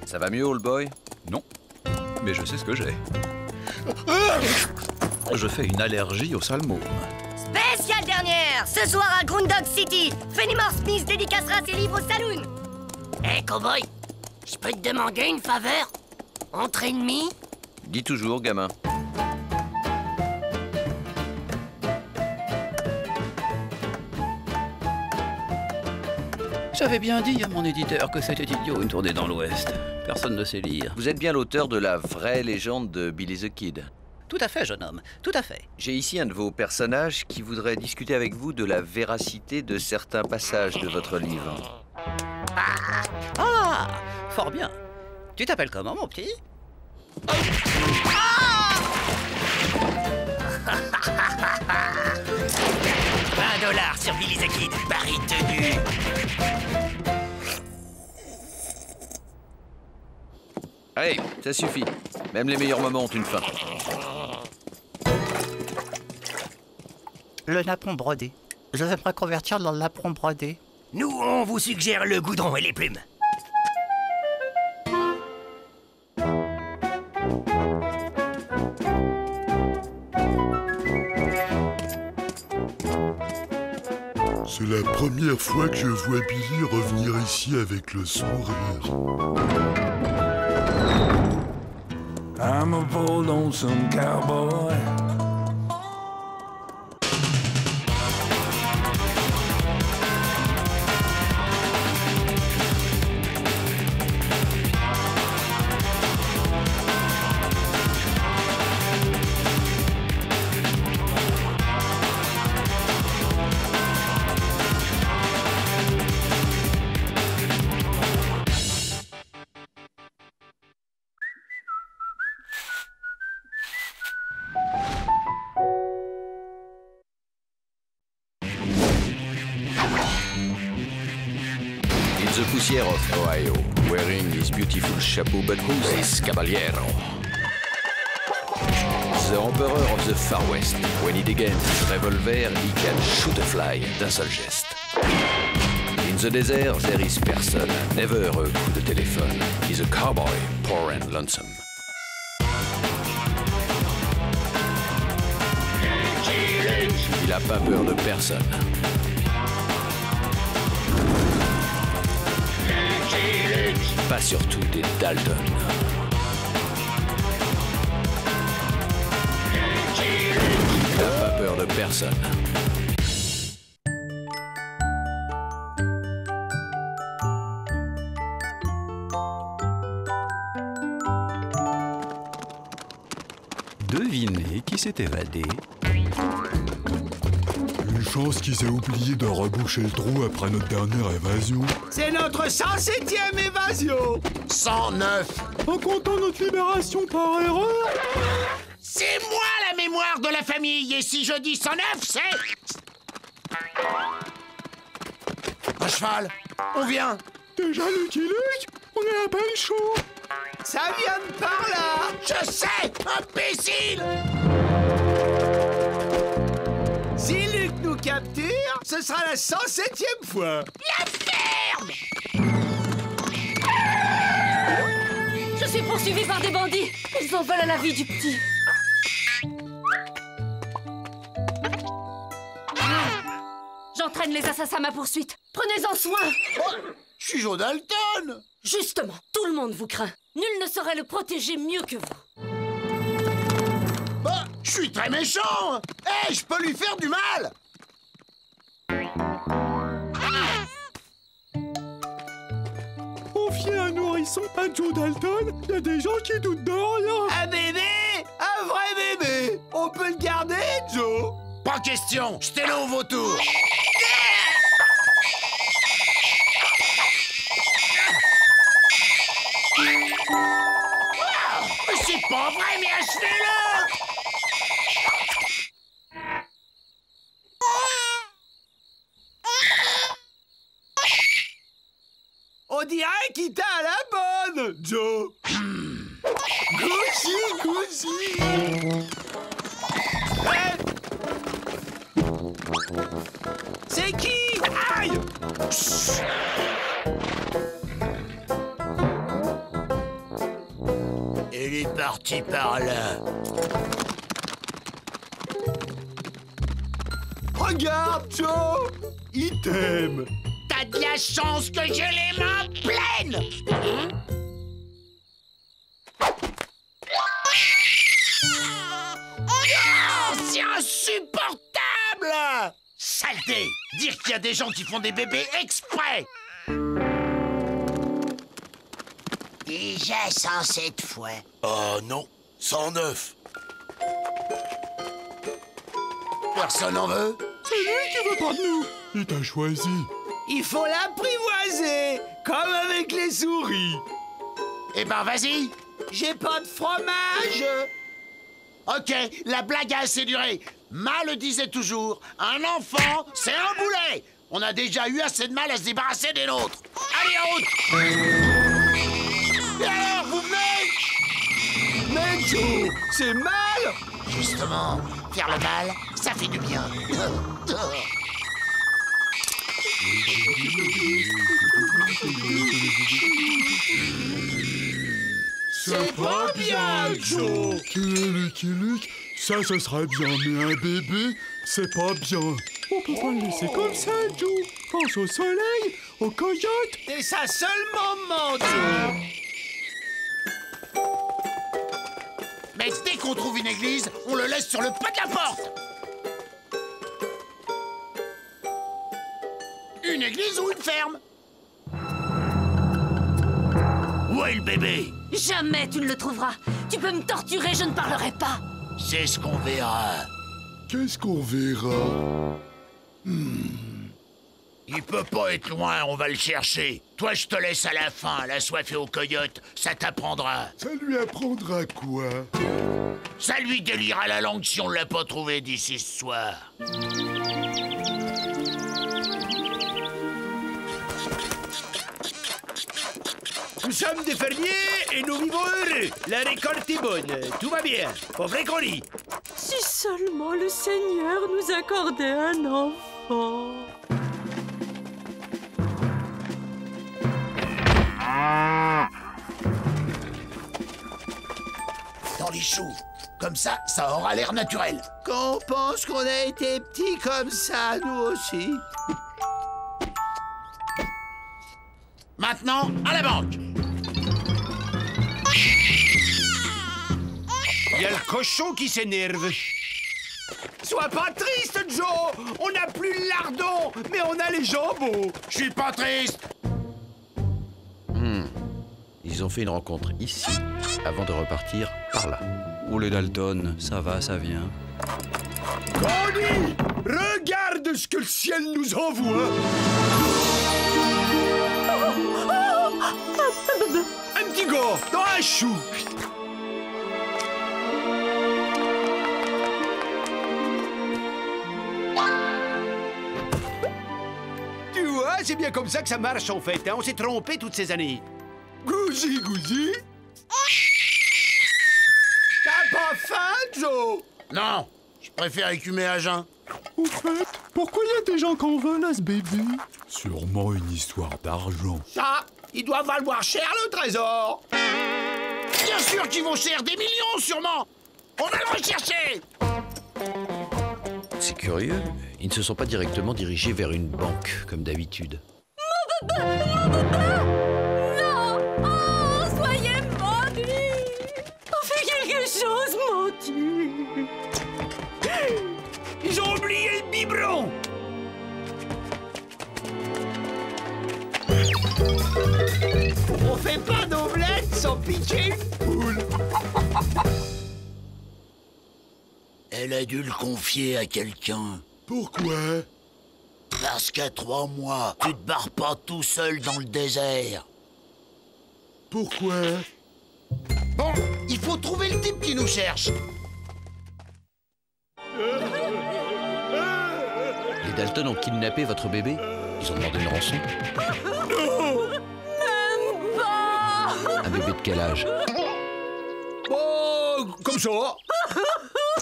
Ça va mieux, old boy? Non, mais je sais ce que j'ai. Je fais une allergie au salmo. Spéciale dernière! Ce soir à Groundhog City, Fenimore Smith dédicacera ses livres au saloon. Hé, cow-boy, je peux te demander une faveur? Entre ennemis? Dis toujours, gamin. J'avais bien dit à mon éditeur que c'était idiot une tournée dans l'Ouest. Personne ne sait lire. Vous êtes bien l'auteur de la vraie légende de Billy the Kid. Tout à fait, jeune homme, tout à fait. J'ai ici un de vos personnages qui voudrait discuter avec vous de la véracité de certains passages de votre livre. Ah, ah, fort bien. Tu t'appelles comment, mon petit? Oh. Ah. $20 sur Billy the Kid, pari tenu. Allez, ça suffit. Même les meilleurs moments ont une fin. Le napperon brodé. Je vais me reconvertir dans le napperon brodé. Nous, on vous suggère le goudron et les plumes. C'est la première fois que je vois Billy revenir ici avec le sourire. I'm a bold, lonesome cowboy. poussière of Ohio, wearing his beautiful chapeau but who's this caballero? The emperor of the Far West, when he degains his revolver, he can shoot a fly d'un seul geste. In the desert, there is person, never a coup de téléphone. He's a cowboy, poor and lonesome. Il a pas peur de personne. Pas surtout des Dalton. Il n'a pas peur de personne. Devinez qui s'est évadé. Une chance qui s'est oubliée de reboucher le trou après notre dernière évasion. C'est notre 107e évasion! 109! En comptant notre libération par erreur? C'est moi la mémoire de la famille, et si je dis 109, c'est... À cheval, on vient! Déjà Lucky Luke, on est à peine chaud! Ça vient de par là! Je sais, imbécile! Capture, ce sera la 107e fois. La ferme! Je suis poursuivi par des bandits. Ils en veulent à la vie du petit. J'entraîne les assassins à ma poursuite. Prenez-en soin. Oh, je suis Joe Dalton. Justement, tout le monde vous craint. Nul ne saurait le protéger mieux que vous. Bah, je suis très méchant. Hé, je peux lui faire du mal. Confier un nourrisson à Joe Dalton, il y a des gens qui doutent de rien. Un bébé, un vrai bébé. On peut le garder, Joe? Pas question, je t'ai là au vautour. C'est pas vrai, mais achetez-le. On dirait qu'il t'a à la bonne, Joe. Cousi, cousi. C'est qui? Aïe. Chut. Il est parti par là. Regarde, Joe. Il t'aime. De la chance que j'ai les mains pleines. Oh, c'est insupportable. Saleté. Dire qu'il y a des gens qui font des bébés exprès. Déjà 107 fois. Non, 109. Personne en veut. C'est lui qui veut pas de nous. Il t'a choisi. Il faut l'apprivoiser, comme avec les souris. Eh ben, vas-y. J'ai pas de fromage. Ok, la blague a assez duré. Ma le disait toujours, un enfant, c'est un boulet. On a déjà eu assez de mal à se débarrasser des nôtres. Allez, en route. Et alors, vous venez? Mais Joe, c'est mal. Justement, faire le mal, ça fait du bien. C'est pas bien, Joe. Lucky Luke, ça, ce serait bien, mais un bébé, c'est pas bien. On peut pas le laisser comme ça, Joe. Pense au soleil, aux coyotes. C'est sa seule maman, Joe. Mais dès qu'on trouve une église, on le laisse sur le pas de la porte. Une église ou une ferme? Où est le bébé? Jamais tu ne le trouveras. Tu peux me torturer, je ne parlerai pas. C'est ce qu'on verra. Qu'est-ce qu'on verra? Il peut pas être loin, on va le chercher. Toi, je te laisse à la fin, la soif et aux coyotes, ça t'apprendra. Ça lui apprendra quoi? Ça lui délira la langue si on ne l'a pas trouvé d'ici ce soir. Nous sommes des fermiers et nous vivons heureux. La récolte est bonne, tout va bien. Au vrai qu'on lit. Si seulement le Seigneur nous accordait un enfant. Dans les choux. Comme ça, ça aura l'air naturel. Qu'on pense qu'on a été petits comme ça, nous aussi. Maintenant, à la banque. Il y a le cochon qui s'énerve. Sois pas triste, Joe. On n'a plus le lardon, mais on a les jambons. Je suis pas triste. Ils ont fait une rencontre ici, avant de repartir par là. Où les Dalton, ça va, ça vient. Connie, regarde ce que le ciel nous envoie. Un petit gars dans un chou. Tu vois, c'est bien comme ça que ça marche en fait. Hein? On s'est trompé toutes ces années. Gousi, gousi. T'as pas faim, Joe? Non, je préfère écumer à jeun. Au fait, pourquoi il y a des gens qu'on veut là, ce bébé? Sûrement une histoire d'argent. Ça, il doit valoir cher le trésor. Bien sûr qu'ils vont cher, des millions sûrement. On va le rechercher. C'est curieux, ils ne se sont pas directement dirigés vers une banque, comme d'habitude. Mon bébé, mon bébé. Ils ont oublié le biberon. On fait pas d'omelette sans piquer une poule. Elle a dû le confier à quelqu'un. Pourquoi? Parce qu'à 3 mois, tu te barres pas tout seul dans le désert. Pourquoi? Bon, il faut trouver le type qui nous cherche. Les Dalton ont kidnappé votre bébé? Ils ont demandé une rançon? Non! Même pas! Un bébé de quel âge? Oh, comme ça!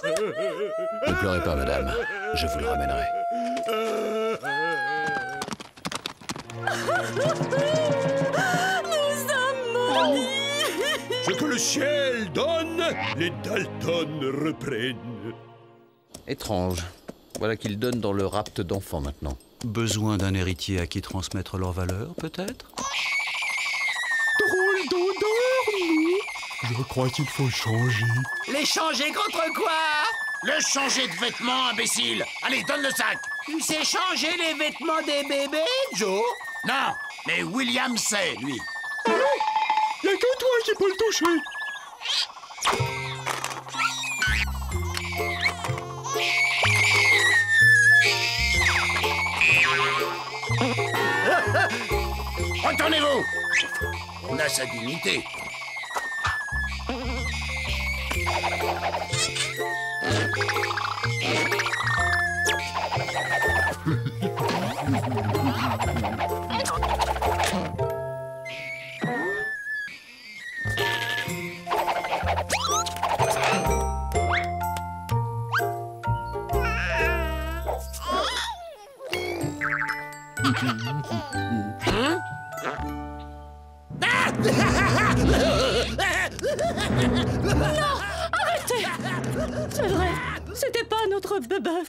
Ne pleurez pas, madame. Je vous le ramènerai. Nous sommes maudits! Ce que le ciel donne, les Dalton reprennent. Étrange. Voilà qu'ils donnent dans le rapt d'enfants maintenant. Besoin d'un héritier à qui transmettre leurs valeurs, peut-être? Drôle d'odeur, nous. Je crois qu'il faut changer. Les changer contre quoi? Le changer de vêtements, imbécile. Allez, donne le sac. Tu sais changer les vêtements des bébés, Joe? Non, mais William sait, lui. Allô? Y'a que toi qui peux le toucher. Retournez-vous. On a sa dignité.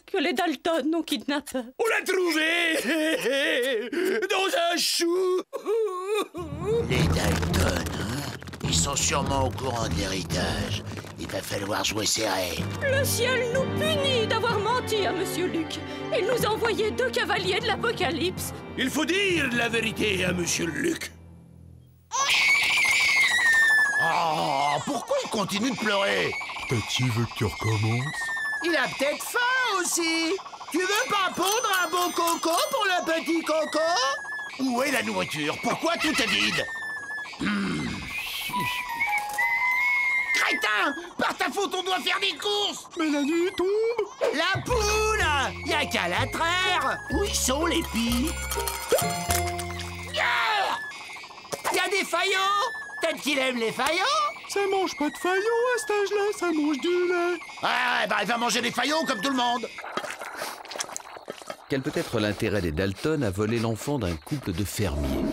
Que les Dalton nous kidnappent. On l'a trouvé dans un chou. Les Dalton, hein? Ils sont sûrement au courant de l'héritage. Il va falloir jouer serré. Le ciel nous punit d'avoir menti à Monsieur Luke. Il nous a envoyé 2 cavaliers de l'Apocalypse. Il faut dire la vérité à Monsieur Luke. Oh, pourquoi il continue de pleurer? Petit veut que tu recommences? Il a peut-être faim aussi. Tu veux pas pondre un beau coco pour le petit coco? Où est la nourriture? Pourquoi tout est vide? Crétin! Par ta faute, on doit faire des courses! Mais la nuit tombe! La poule! Y'a qu'à la traire! Où ils sont les pies? Y'a des les faillots? Peut-être qu'il aime les faillots? Ça mange pas de faillots à cet âge-là, ça mange du lait. Ah, bah il va manger des faillots comme tout le monde. Quel peut être l'intérêt des Dalton à voler l'enfant d'un couple de fermiers?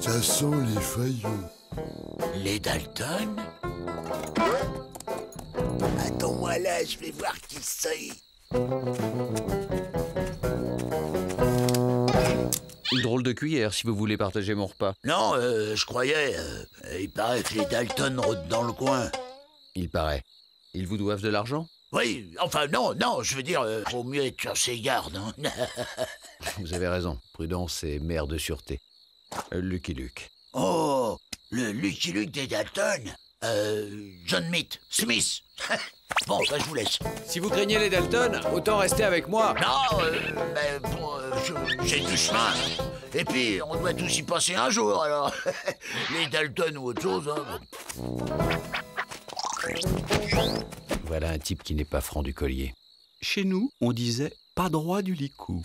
Ça sent les faillots. Les Dalton? Attends-moi là, je vais voir qui c'est. Une drôle de cuillère si vous voulez partager mon repas. Non, je croyais. Il paraît que les Dalton rôdent dans le coin. Il paraît. Ils vous doivent de l'argent? Oui, enfin non, je veux dire, vaut mieux être sur ses gardes. Hein. Vous avez raison, prudence et mère de sûreté. Lucky Luke. Oh, le Lucky Luke des Dalton. John Meat, Smith. Bon, ben, je vous laisse. Si vous craignez les Dalton, autant rester avec moi. Non, mais bon, j'ai du chemin. Et puis, on doit tous y passer un jour, alors. Les Dalton ou autre chose, hein. Voilà un type qui n'est pas franc du collier. Chez nous, on disait pas droit du licou.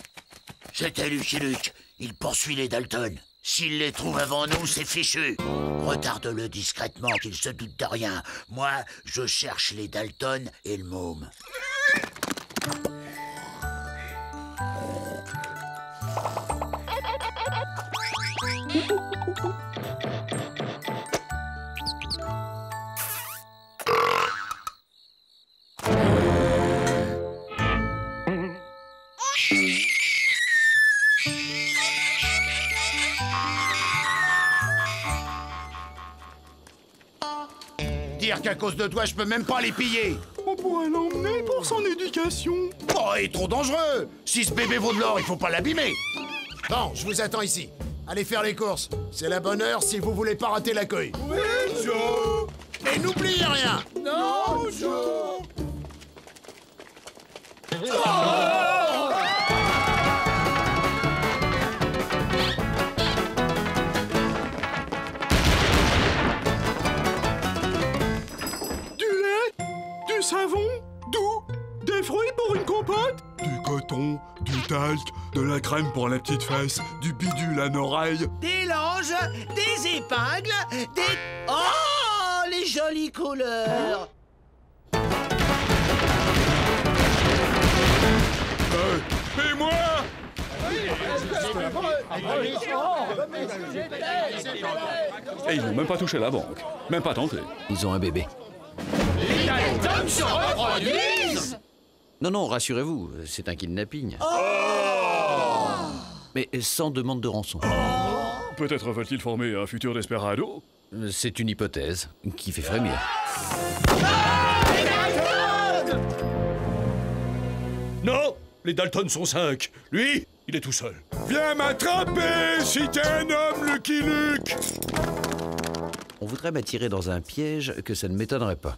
C'était Lucky Luke. Il poursuit les Dalton. S'il les trouve avant nous, c'est fichu. Retarde-le discrètement, qu'il se doute de rien. Moi, je cherche les Dalton et le môme. Qu'à cause de toi, je peux même pas les piller. On pourrait l'emmener pour son éducation. Oh, il est trop dangereux. Si ce bébé vaut de l'or, il faut pas l'abîmer. Bon, je vous attends ici. Allez faire les courses. C'est la bonne heure si vous voulez pas rater l'accueil. Oui, Joe. Et n'oubliez rien. Non, Joe. Oh! Savon, doux, des fruits pour une compote, du coton, du talc, de la crème pour la petite fesse, du bidule à l'oreille, des langes, des épingles, des... Oh, les jolies couleurs. Et moi? Et ils n'ont même pas touché la banque, même pas tenté. Ils ont un bébé. Les Dalton se reproduisent? Non, rassurez-vous, c'est un kidnapping. Oh! Mais sans demande de rançon. Oh! Peut-être veulent-ils former un futur desperado? C'est une hypothèse qui fait frémir. Ah! Les Dalton! Non, les Dalton sont 5. Lui, il est tout seul. Viens m'attraper si t'es un homme, Lucky Luke! On voudrait m'attirer dans un piège que ça ne m'étonnerait pas.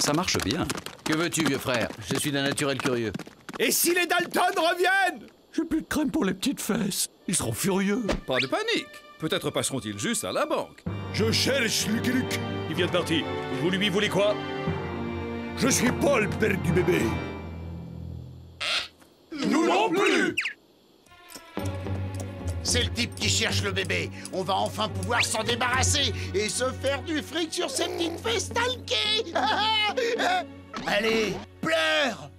Ça marche bien. Que veux-tu, vieux frère? Je suis d'un naturel curieux. Et si les Dalton reviennent? J'ai plus de crème pour les petites fesses. Ils seront furieux. Pas de panique. Peut-être passeront-ils juste à la banque. Je cherche Lucky Luke. Il vient de partir. Vous lui voulez quoi? Je suis pas le père du bébé. Nous non plus. C'est le type qui cherche le bébé. On va enfin pouvoir s'en débarrasser et se faire du fric sur ses petites fesses talquées. Allez, pleure.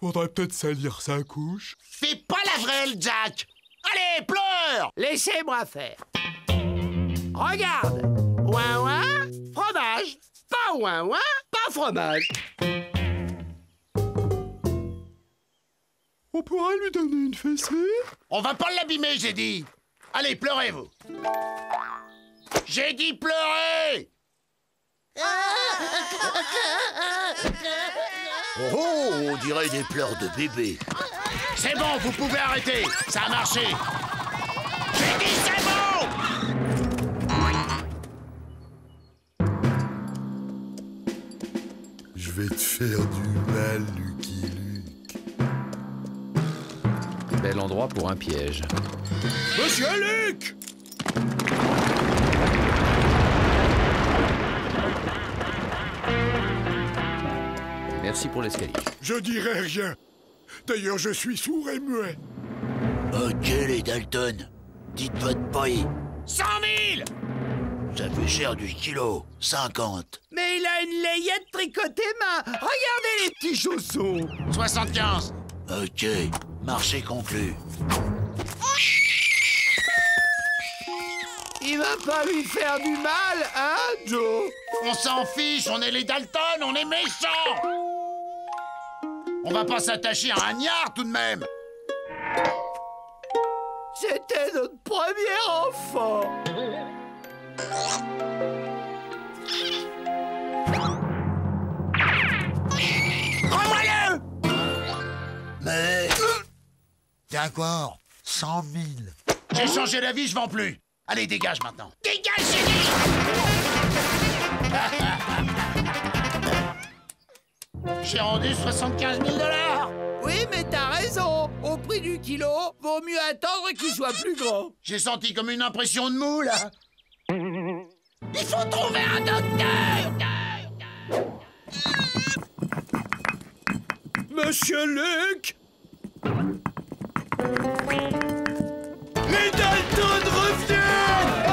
Faudrait peut-être salir sa couche. Fais pas la vraie, Jack. Allez, pleure. Laissez-moi faire. Regarde. Ouin ouin, fromage. Pas ouin ouin, pas fromage. On pourra lui donner une fessée? On va pas l'abîmer, j'ai dit. Allez, pleurez-vous. J'ai dit pleurer. Oh, on dirait des pleurs de bébé. C'est bon, vous pouvez arrêter. Ça a marché. J'ai dit c'est bon. Je vais te faire du mal, Lucky Luke. Bel endroit pour un piège. Monsieur Luke! Merci pour l'escalier. Je dirai rien. D'ailleurs, je suis sourd et muet. Ok, les Dalton. Dites votre prix. 100 000! Ça fait cher du kilo. 50. Mais il a une layette tricotée main. Regardez les petits chaussons. 75. Ok, marché conclu. Il va pas lui faire du mal, hein, Joe? On s'en fiche, on est les Dalton, on est méchants. On va pas s'attacher à un gnard, tout de même. C'était notre premier enfant. Rends-moi-le! Mais... D'accord, 100 000. J'ai changé d'avis, je vends plus. Allez, dégage maintenant. Dégage, j'ai rendu 75 000 $. Oui, mais t'as raison. Au prix du kilo, vaut mieux attendre qu'il soit plus grand. J'ai senti comme une impression de mou, là. Il faut trouver un docteur. Monsieur Luke. Les Dalton reviennent!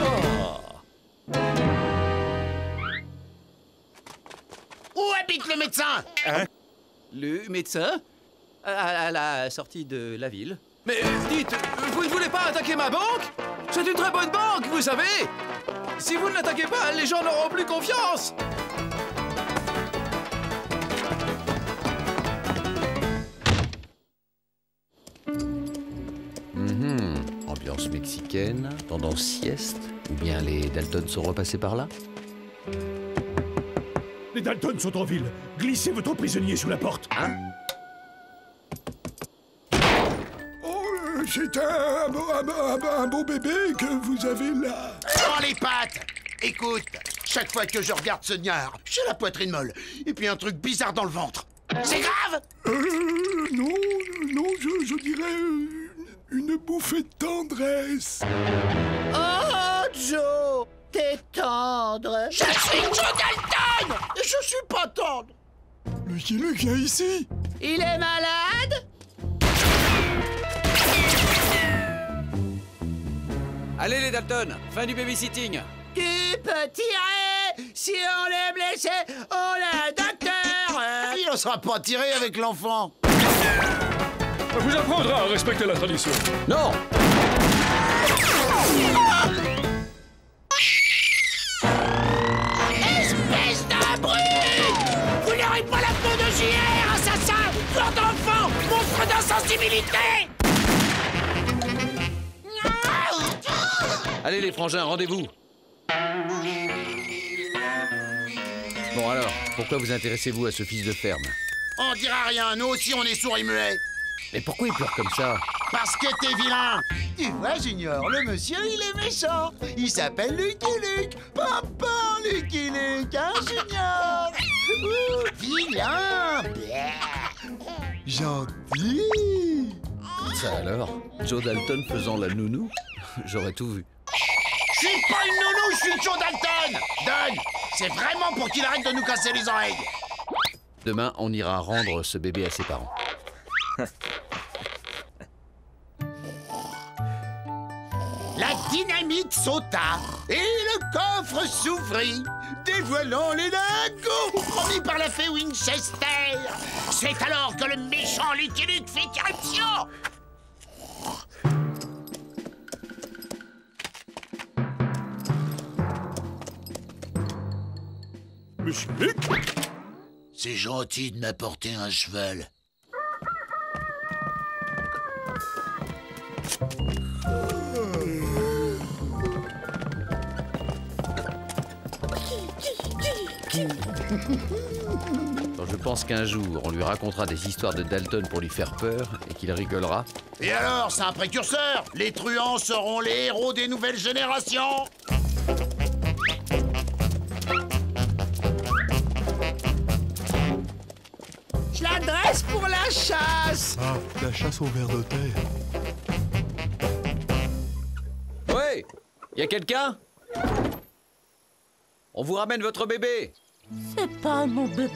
Oh. Où habite le médecin? Hein? Le médecin? À la sortie de la ville. Mais dites, vous ne voulez pas attaquer ma banque? C'est une très bonne banque, vous savez! Si vous ne l'attaquez pas, les gens n'auront plus confiance! Ambiance mexicaine, tendance sieste, ou bien les Dalton sont repassés par là? Les Dalton sont en ville. Glissez votre prisonnier sous la porte. Hein? Oh, c'est un beau bébé que vous avez là. Prends les pattes! Écoute, chaque fois que je regarde ce gnard, j'ai la poitrine molle, et puis un truc bizarre dans le ventre. C'est grave? Non, non, je dirais... une bouffée de tendresse. Oh, Joe, t'es tendre. Je suis Joe Dalton. Et je suis pas tendre. Lucky Luke vient ici. Il est malade. Allez, les Dalton, fin du babysitting. Tu peux tirer. Si on est blessé, on l'a, docteur. Il ne sera pas tiré avec l'enfant. Vous apprendra à respecter la tradition. Non! Espèce d'abruti! Vous n'aurez pas la peau de JR, assassin! Tueur d'enfant! Monstre d'insensibilité! Allez les frangins, rendez-vous! Bon alors, pourquoi vous intéressez-vous à ce fils de ferme? On dira rien, nous aussi on est sourds et muets. Mais pourquoi il pleure comme ça? Parce que t'es vilain! Tu vois, Junior, le monsieur, il est méchant. Il s'appelle Lucky Luke. Papa, Lucky Luke, hein, Junior? Ouh, vilain! Gentil! Ça alors? Joe Dalton faisant la nounou? J'aurais tout vu. Je suis pas une nounou, je suis Joe Dalton! Doug, c'est vraiment pour qu'il arrête de nous casser les oreilles. Demain, on ira rendre ce bébé à ses parents. La dynamite sauta et le coffre s'ouvrit, dévoilant les lingots promis par la fée Winchester. C'est alors que le méchant Lucky Luke fait irruption. Monsieur Luke, c'est gentil de m'apporter un cheval. Alors je pense qu'un jour, on lui racontera des histoires de Dalton pour lui faire peur et qu'il rigolera. Et alors, c'est un précurseur. Les truands seront les héros des nouvelles générations. Je l'adresse pour la chasse. Ah, la chasse au ver de terre. Ouais, y a quelqu'un? On vous ramène votre bébé. C'est pas mon bébé.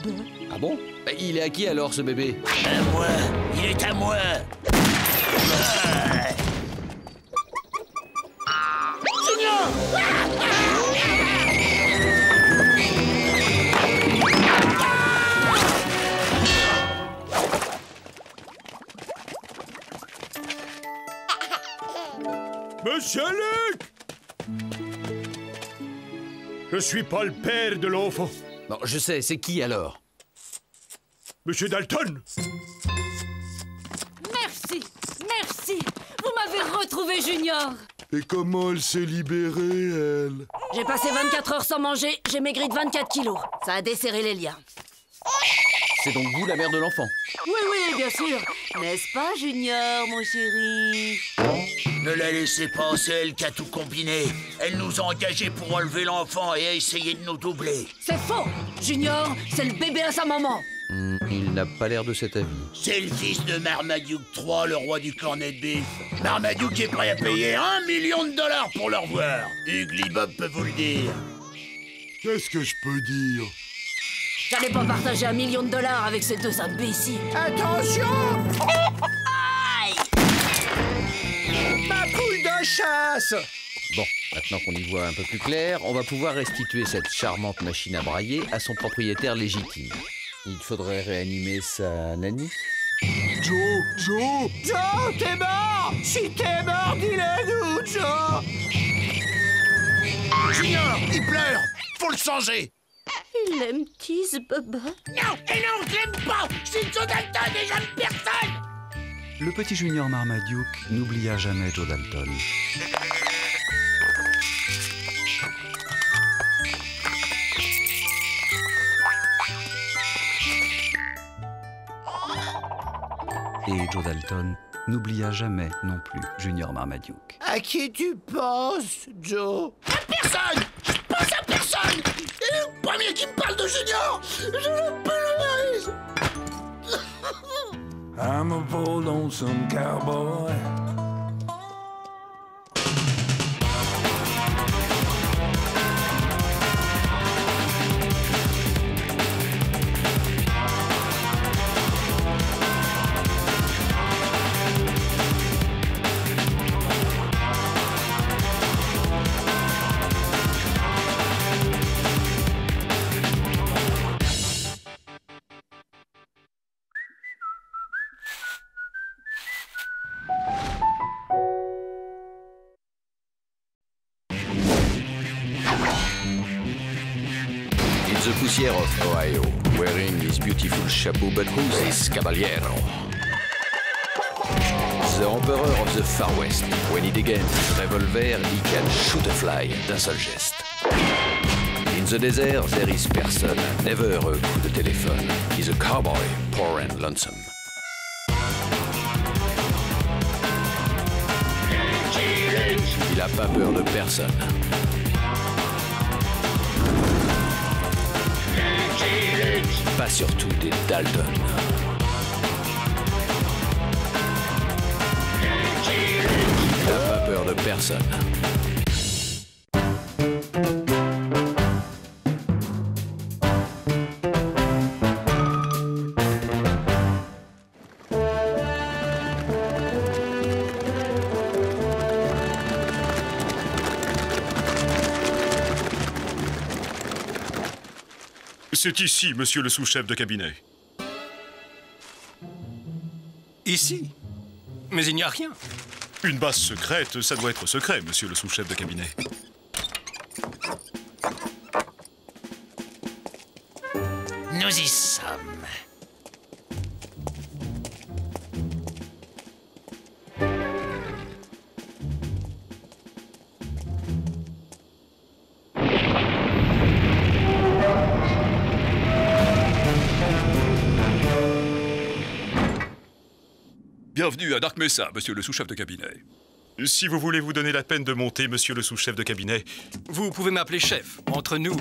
Ah bon? Il est à qui alors ce bébé? À moi. Il est à moi. Junior! Monsieur Luc! Je suis pas le père de l'enfant. Non, je sais, c'est qui alors? Monsieur Dalton! Merci, merci! Vous m'avez retrouvé, Junior! Et comment elle s'est libérée, elle? J'ai passé 24 heures sans manger, j'ai maigri de 24 kilos. Ça a desserré les liens. C'est donc vous la mère de l'enfant? Oui, oui, bien sûr. N'est-ce pas, Junior, mon chéri? Ne la laissez pas, c'est elle qui a tout combiné. Elle nous a engagés pour enlever l'enfant et a essayé de nous doubler. C'est faux! Junior, c'est le bébé à sa maman. Il n'a pas l'air de cet avis. C'est le fils de Marmaduke III, le roi du cornet de bif. Marmaduke est prêt à payer $1 million pour le revoir. Ugly Bob peut vous le dire. Qu'est-ce que je peux dire? J'allais pas partager $1 million avec ces deux imbéciles. Attention! Aïe! Ma poule de chasse! Bon, maintenant qu'on y voit un peu plus clair, on va pouvoir restituer cette charmante machine à brailler à son propriétaire légitime. Il faudrait réanimer sa nanny. Joe! Joe! Joe, t'es mort! Si t'es mort, dis-le-nous, Joe! Junior, il pleure! Faut le changer! Il l'aime-t-il, ce baba? Non! Et non, je l'aime pas! Je suis Joe Dalton et j'aime personne! Le petit Junior Marmaduke n'oublia jamais Joe Dalton. Et Joe Dalton n'oublia jamais non plus Junior Marmaduke. À qui tu penses, Joe? À personne! Je pense à personne! Et le premier qui me parle de Junior, je le pulvérise! I'm a poor lonesome cowboy. Of Ohio, wearing his beautiful chapeau, but who's this caballero? The emperor of the Far West. When he degains his revolver, he can shoot a fly d'un seul geste. In the desert, there is person, never a coup de téléphone. He's a cowboy, poor and lonesome. Il a pas peur de personne. Pas surtout des Dalton. Il n'a pas peur de personne. C'est ici, monsieur le sous-chef de cabinet. Ici? Mais il n'y a rien. Une base secrète, ça doit être secret, monsieur le sous-chef de cabinet. Nous y sommes. Bienvenue à Dark Mesa, monsieur le sous-chef de cabinet. Si vous voulez vous donner la peine de monter, monsieur le sous-chef de cabinet... Vous pouvez m'appeler chef, entre nous.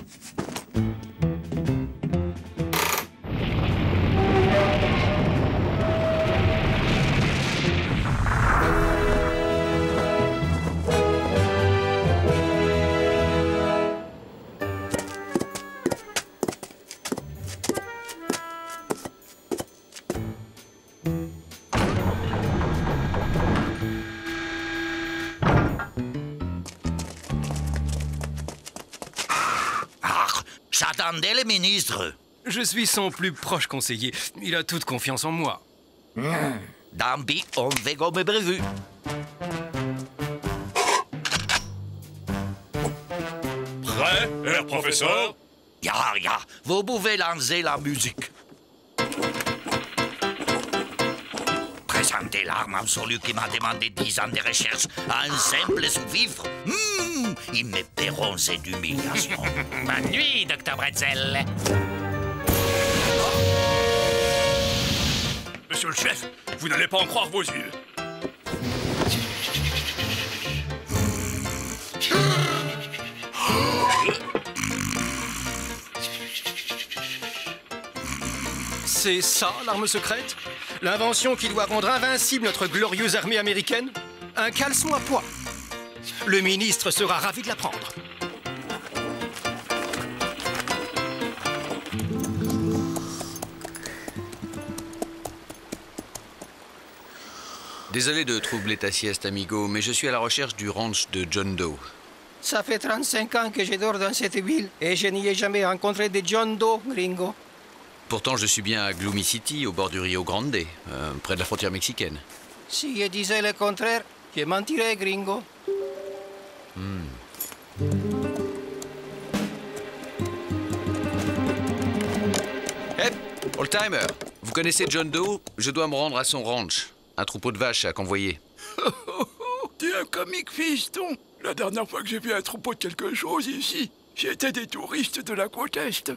J'attendais le ministre. Je suis son plus proche conseiller. Il a toute confiance en moi. Dambi, on va comme prévu. Prêt, Herr Professeur? Ya, vous pouvez lancer la musique. Présenter l'arme absolue qui m'a demandé 10 ans de recherche à un simple sous-vivre. Ils me paieront cette humiliation. Bonne nuit, Dr. Bretzel. Monsieur le chef, vous n'allez pas en croire vos yeux. C'est ça, l'arme secrète? L'invention qui doit rendre invincible notre glorieuse armée américaine? Un caleçon à poids. Le ministre sera ravi de l'apprendre. Désolé de troubler ta sieste, amigo, mais je suis à la recherche du ranch de John Doe. Ça fait 35 ans que je dors dans cette ville et je n'y ai jamais rencontré de John Doe, gringo. Pourtant, je suis bien à Gloomy City, au bord du Rio Grande, près de la frontière mexicaine. Si je disais le contraire, je mentirais, gringo. Hé, old-timer, vous connaissez John Doe? Je dois me rendre à son ranch. Un troupeau de vaches à convoyer. T'es un comique, fiston. La dernière fois que j'ai vu un troupeau de quelque chose ici, j'étais des touristes de la côte Est.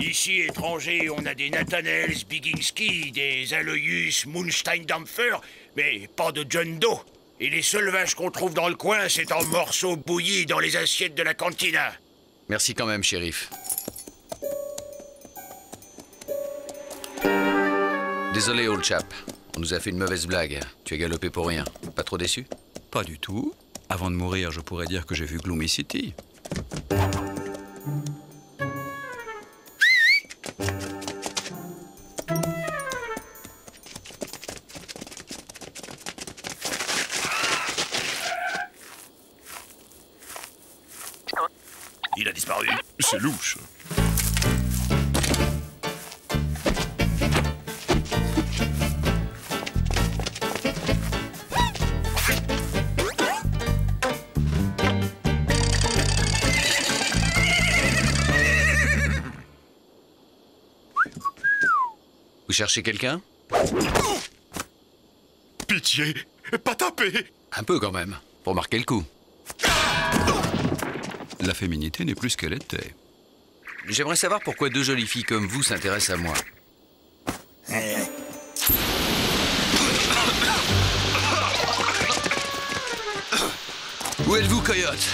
Ici, étrangers, on a des Nathaniel Spiginski, des Aloyus Munsteindampfer, mais pas de John Doe. Et les seules vaches qu'on trouve dans le coin, c'est en morceaux bouillis dans les assiettes de la cantina. Merci quand même, shérif. Désolé, old chap. On nous a fait une mauvaise blague. Tu as galopé pour rien. Pas trop déçu? Pas du tout. Avant de mourir, je pourrais dire que j'ai vu Gloomy City. Il a disparu. C'est louche. Chercher quelqu'un? Pitié, pas taper! Un peu quand même, pour marquer le coup. La féminité n'est plus ce qu'elle était. J'aimerais savoir pourquoi deux jolies filles comme vous s'intéressent à moi. Où êtes-vous, coyote?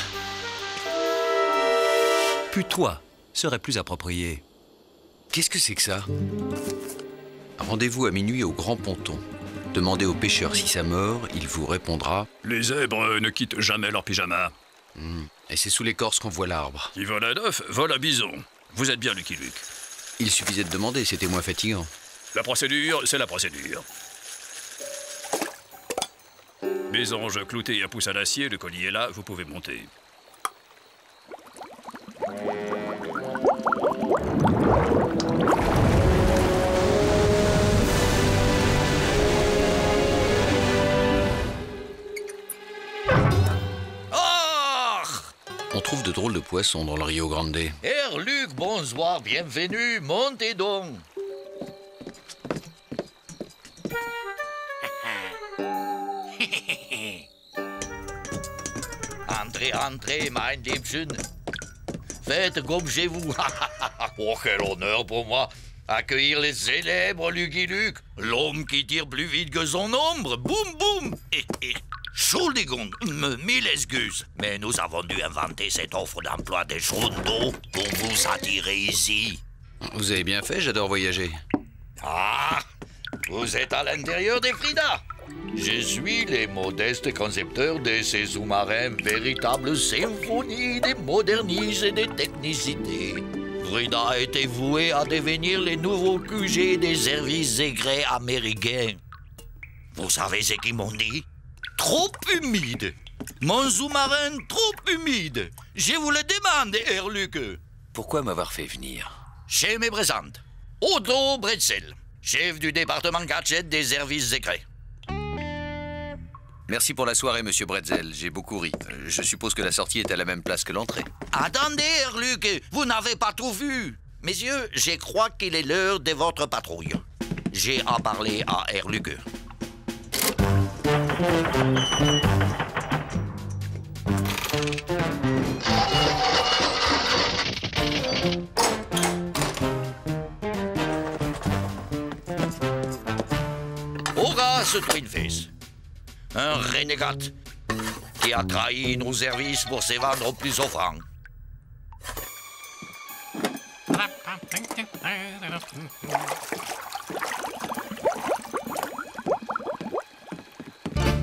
Putois serait plus approprié. Qu'est-ce que c'est que ça? Rendez-vous à minuit au Grand Ponton. Demandez au pêcheur si ça mord, il vous répondra... Les zèbres ne quittent jamais leur pyjama. Et c'est sous l'écorce qu'on voit l'arbre. Qui vole un œuf, vole un bison. Vous êtes bien Lucky Luke. Il suffisait de demander, c'était moins fatigant. La procédure, c'est la procédure. Mésange clouté à pouce à l'acier, le collier est là, vous pouvez monter. On trouve de drôles de poissons dans le Rio Grande. Herr Luc, bonsoir, bienvenue, montez donc. Entrez, mein Liebchen. Faites comme chez vous. Oh, quel honneur pour moi. Accueillir les célèbres Lucky Luke, l'homme qui tire plus vite que son ombre. Boum, boum. Entschuldigung, mille excuses, mais nous avons dû inventer cette offre d'emploi des John Doe pour vous attirer ici. Vous avez bien fait, j'adore voyager. Ah, vous êtes à l'intérieur des Frida. Je suis les modestes concepteurs de ces sous-marins, véritable symphonie des modernistes et des technicités. Frida a été vouée à devenir les nouveaux QG des services secrets américains. Vous savez ce qu'ils m'ont dit? Trop humide. Mon sous-marin trop humide. Je vous le demande, Herr Luke. Pourquoi m'avoir fait venir? Je me présente. Otto Bretzel, chef du département gadget des services secrets. Merci pour la soirée, Monsieur Bretzel. J'ai beaucoup ri. Je suppose que la sortie est à la même place que l'entrée. Attendez, Herr Luke, vous n'avez pas tout vu. Messieurs, je crois qu'il est l'heure de votre patrouille. J'ai à parler à Herr Luke. Horace Twinface, un renégat qui a trahi nos services pour se vendre au plus offrant.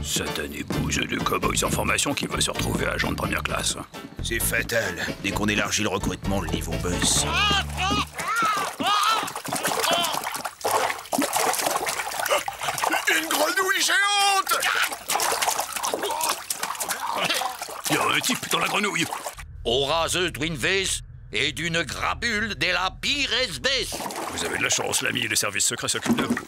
Satané bougeux de cow-boys sans formation qui va se retrouver agent de première classe. C'est fatal. Dès qu'on élargit le recrutement, le niveau baisse. Une grenouille géante! Il y a un type dans la grenouille. Horace Twinface est d'une crapule de la pire espèce. Vous avez de la chance, l'ami, et les services secrets s'occupent de vous.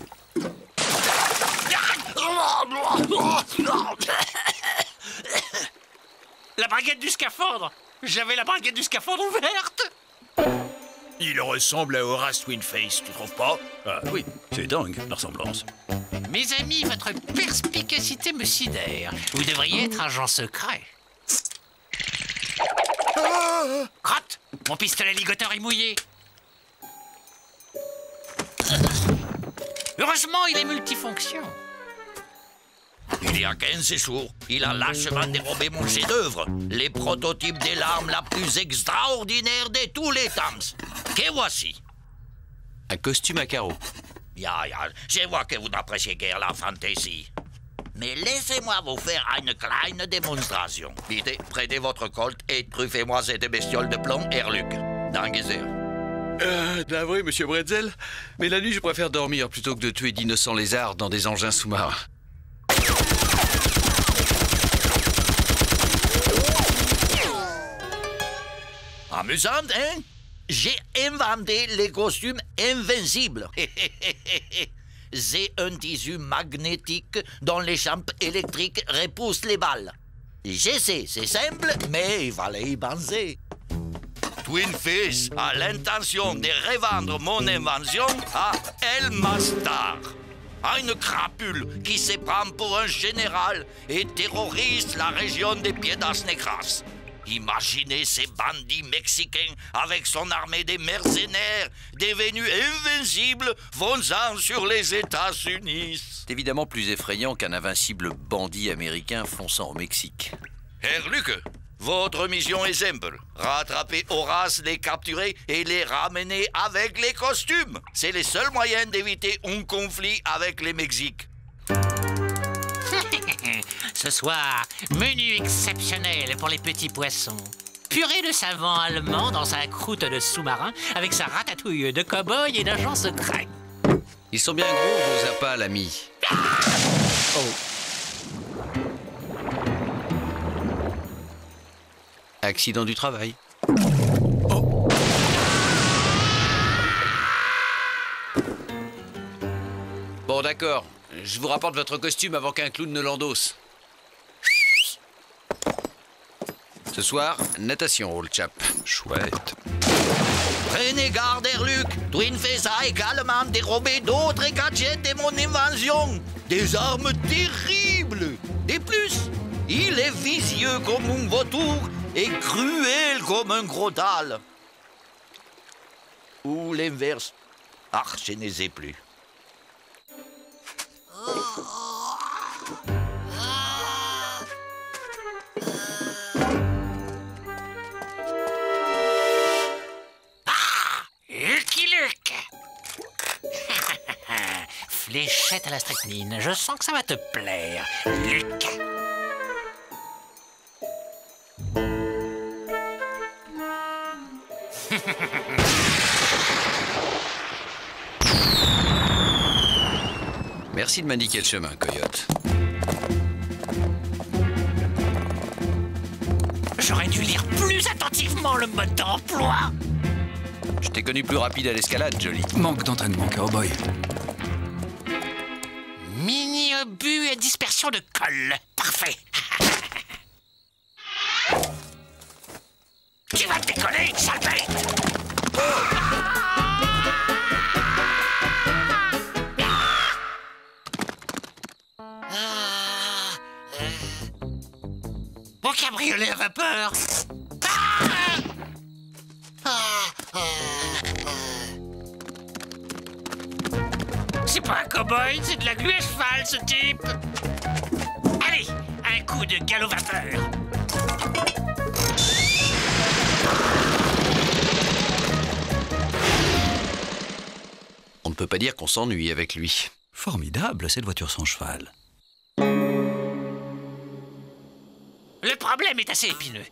La braguette du scaphandre! J'avais la braguette du scaphandre ouverte! Il ressemble à Horace Twinface, tu trouves pas? Ah oui, c'est dingue, la ressemblance. Mes amis, votre perspicacité me sidère. Vous devriez être agent secret. Ah! Crotte! Mon pistolet ligoteur est mouillé. Heureusement, il est multifonction. Il y a 15 jours, il a lâchement dérobé mon chef-d'œuvre, les prototypes des larmes la plus extraordinaire de tous les temps. Que voici? Un costume à carreaux. Je vois que vous n'appréciez guère la fantaisie. Mais laissez-moi vous faire une kleine démonstration. Vite, prenez votre colt et truffez-moi cette bestiole de plomb, Herr Luke, dans le geyser. Ben oui, Monsieur Bretzel, mais la nuit, je préfère dormir plutôt que de tuer d'innocents lézards dans des engins sous-marins. Amusante, hein? J'ai inventé les costumes invincibles. C'est un tissu magnétique dont les champs électriques repoussent les balles. Je sais, c'est simple, mais il fallait y penser. Twinface a l'intention de revendre mon invention à El Master, une crapule qui se prend pour un général et terrorise la région des Piedras Negras. Imaginez ces bandits mexicains avec son armée des mercenaires devenus invincibles fonçant sur les États-Unis. C'est évidemment plus effrayant qu'un invincible bandit américain fonçant au Mexique. Herr Luke, votre mission est simple. Rattraper Horace, les capturer et les ramener avec les costumes. C'est le seul moyen d'éviter un conflit avec les Mexiques. Ce soir, menu exceptionnel pour les petits poissons. Purée de savon allemand dans sa croûte de sous-marin avec sa ratatouille de cow-boy et d'agent secret. Ils sont bien gros, vos appâts, l'ami. Ah! Oh. Accident du travail. Oh. Bon, d'accord. Je vous rapporte votre costume avant qu'un clown ne l'endosse. Ce soir, natation, old chap. Chouette. Prenez garde, Herr Luke. Twinface a également dérobé d'autres gadgets de mon invention. Des armes terribles. De plus, il est vicieux comme un vautour et cruel comme un gros dâle. Ou l'inverse. Ah, je ne sais plus. Lucky Luke. Fléchette à la strychnine, je sens que ça va te plaire, Luke. Merci de m'indiquer le chemin, Coyote. J'aurais dû lire plus attentivement le mode d'emploi. Je t'ai connu plus rapide à l'escalade, Jolly. Manque d'entraînement, cowboy. Mini-obus et dispersion de colle. Parfait. Tu vas te décoller, sale bête. Mon cabriolet à vapeur. C'est pas un cow-boy, c'est de la glu à cheval, ce type. Allez, un coup de galop vapeur. On ne peut pas dire qu'on s'ennuie avec lui. Formidable, cette voiture sans cheval. Le problème est assez épineux.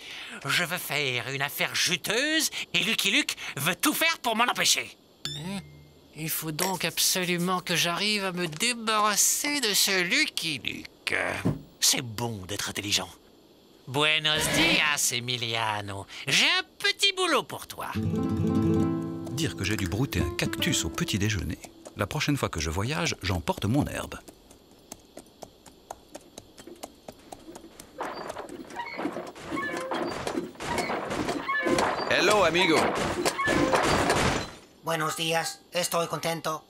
Je veux faire une affaire juteuse et Lucky Luke veut tout faire pour m'en empêcher. Il faut donc absolument que j'arrive à me débarrasser de ce Lucky Luke. C'est bon d'être intelligent. Buenos dias, Emiliano. J'ai un petit boulot pour toi. Dire que j'ai dû brouter un cactus au petit déjeuner. La prochaine fois que je voyage, j'emporte mon herbe. Hello, amigo. Buenos días, estoy contento.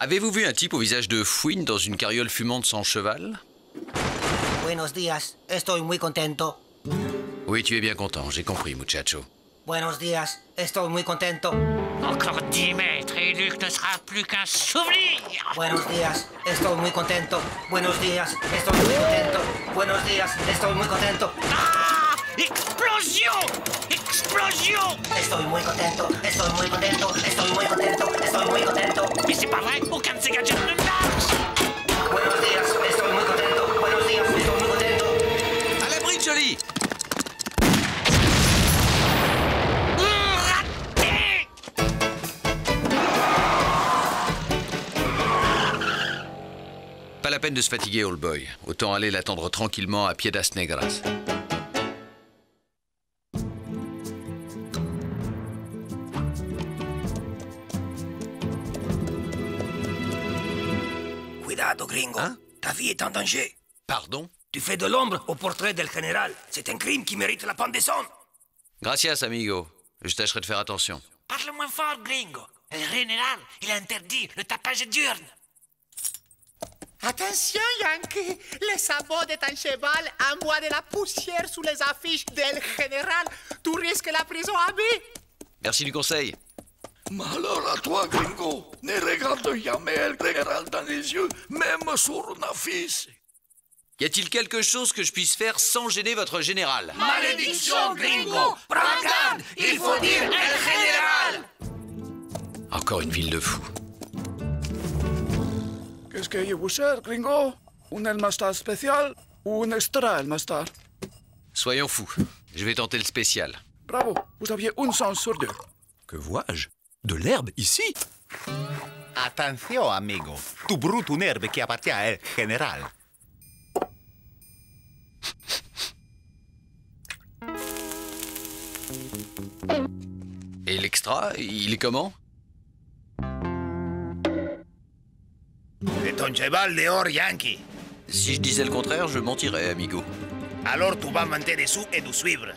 Avez-vous vu un type au visage de fouine dans une carriole fumante sans cheval? Buenos días, estoy muy contento. Oui, tu es bien content, j'ai compris, muchacho. Buenos días, estoy muy contento. Encore 10 mètres et Luc ne sera plus qu'un souvenir. Buenos días, estoy muy contento. Buenos días, estoy muy contento. Buenos días, estoy muy contento. Ah! Explosion! Explosion! Estoy muy contento, estoy muy contento, estoy muy contento, estoy muy contento. Mais c'est pas vrai, aucun de ces gadgets ne marche! Buenos días, estoy muy contento, buenos días, estoy muy contento. À l'abri, Jolly! Raté! Pas la peine de se fatiguer, old boy. Autant aller l'attendre tranquillement à Piedras Negras. Gringo, hein? Ta vie est en danger. Pardon? Tu fais de l'ombre au portrait del général. C'est un crime qui mérite la pendaison. Gracias, amigo. Je tâcherai de faire attention. Parle moins fort, Gringo. Le général, il a interdit le tapage diurne. Attention, Yankee. Les sabots de ton cheval envoient de la poussière sous les affiches del général. Tu risques la prison à vie. Merci du conseil. Malheur à toi, Gringo. Ne regarde jamais El Général dans les yeux, même sur une affiche. Y a-t-il quelque chose que je puisse faire sans gêner votre général? Malédiction, Gringo! Prends garde! Il faut dire El Général! Encore une ville de fous. Qu'est-ce que vous cherchez, Gringo? Un El Master spécial ou un extra El Master? Soyons fous. Je vais tenter le spécial. Bravo, vous aviez une chance sur deux. Que vois-je? De l'herbe ici? Attention, amigo. Tu broutes une herbe qui appartient à El Général. Et l'extra, il est comment? C'est ton cheval dehors, Yankee. Si je disais le contraire, je mentirais, amigo. Alors tu vas monter dessous et nous suivre.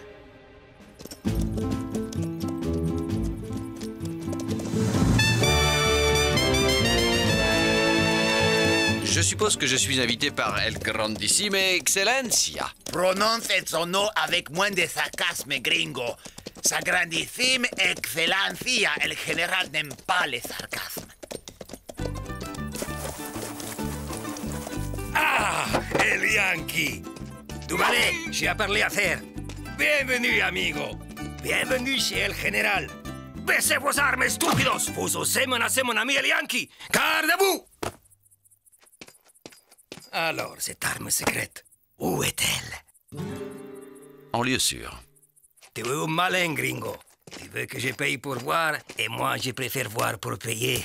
Je suppose que je suis invité par El Grandissime Excellencia. Prononce son nom avec moins de sarcasme, Gringo. Sa Grandissime Excellencia, El Général n'aime pas les sarcasmes. Ah, El Yankee. Tu m'allais, j'ai à parler à faire. Bienvenue, amigo. Bienvenue chez El Général. Baissez vos armes, stupidos. Vous osez menacer mon ami El Yankee. Gardez-vous! Alors, cette arme secrète, où est-elle? En lieu sûr. Tu es un malin, Gringo. Tu veux que je paye pour voir, et moi, je préfère voir pour payer.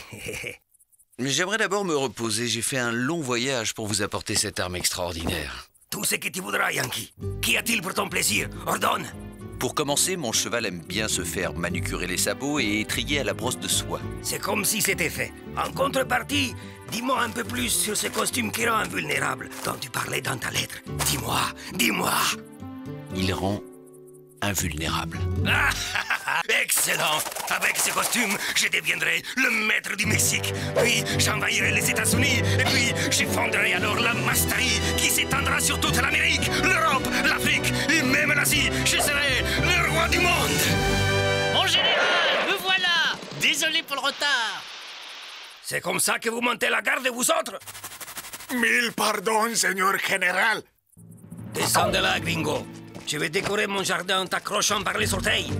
J'aimerais d'abord me reposer. J'ai fait un long voyage pour vous apporter cette arme extraordinaire. Tout ce que tu voudras, Yankee. Qu'y a-t-il pour ton plaisir? Ordonne. Pour commencer, mon cheval aime bien se faire manucurer les sabots et étriller à la brosse de soie. C'est comme si c'était fait. En contrepartie, dis-moi un peu plus sur ce costume qui rend invulnérable dont tu parlais dans ta lettre. Dis-moi, dis-moi. Il rend invulnérable. Excellent! Avec ce costume, je deviendrai le maître du Mexique. Puis, j'envahirai les États-Unis. Et puis, j'effondrerai alors la masterie qui s'étendra sur toute l'Amérique, l'Europe, l'Afrique et même l'Asie. Je serai le roi du monde. Mon général, me voilà. Désolé pour le retard. C'est comme ça que vous montez la garde, vous autres? Mille pardons, seigneur général. Descends de là, gringo. Je vais décorer mon jardin en t'accrochant par les orteils.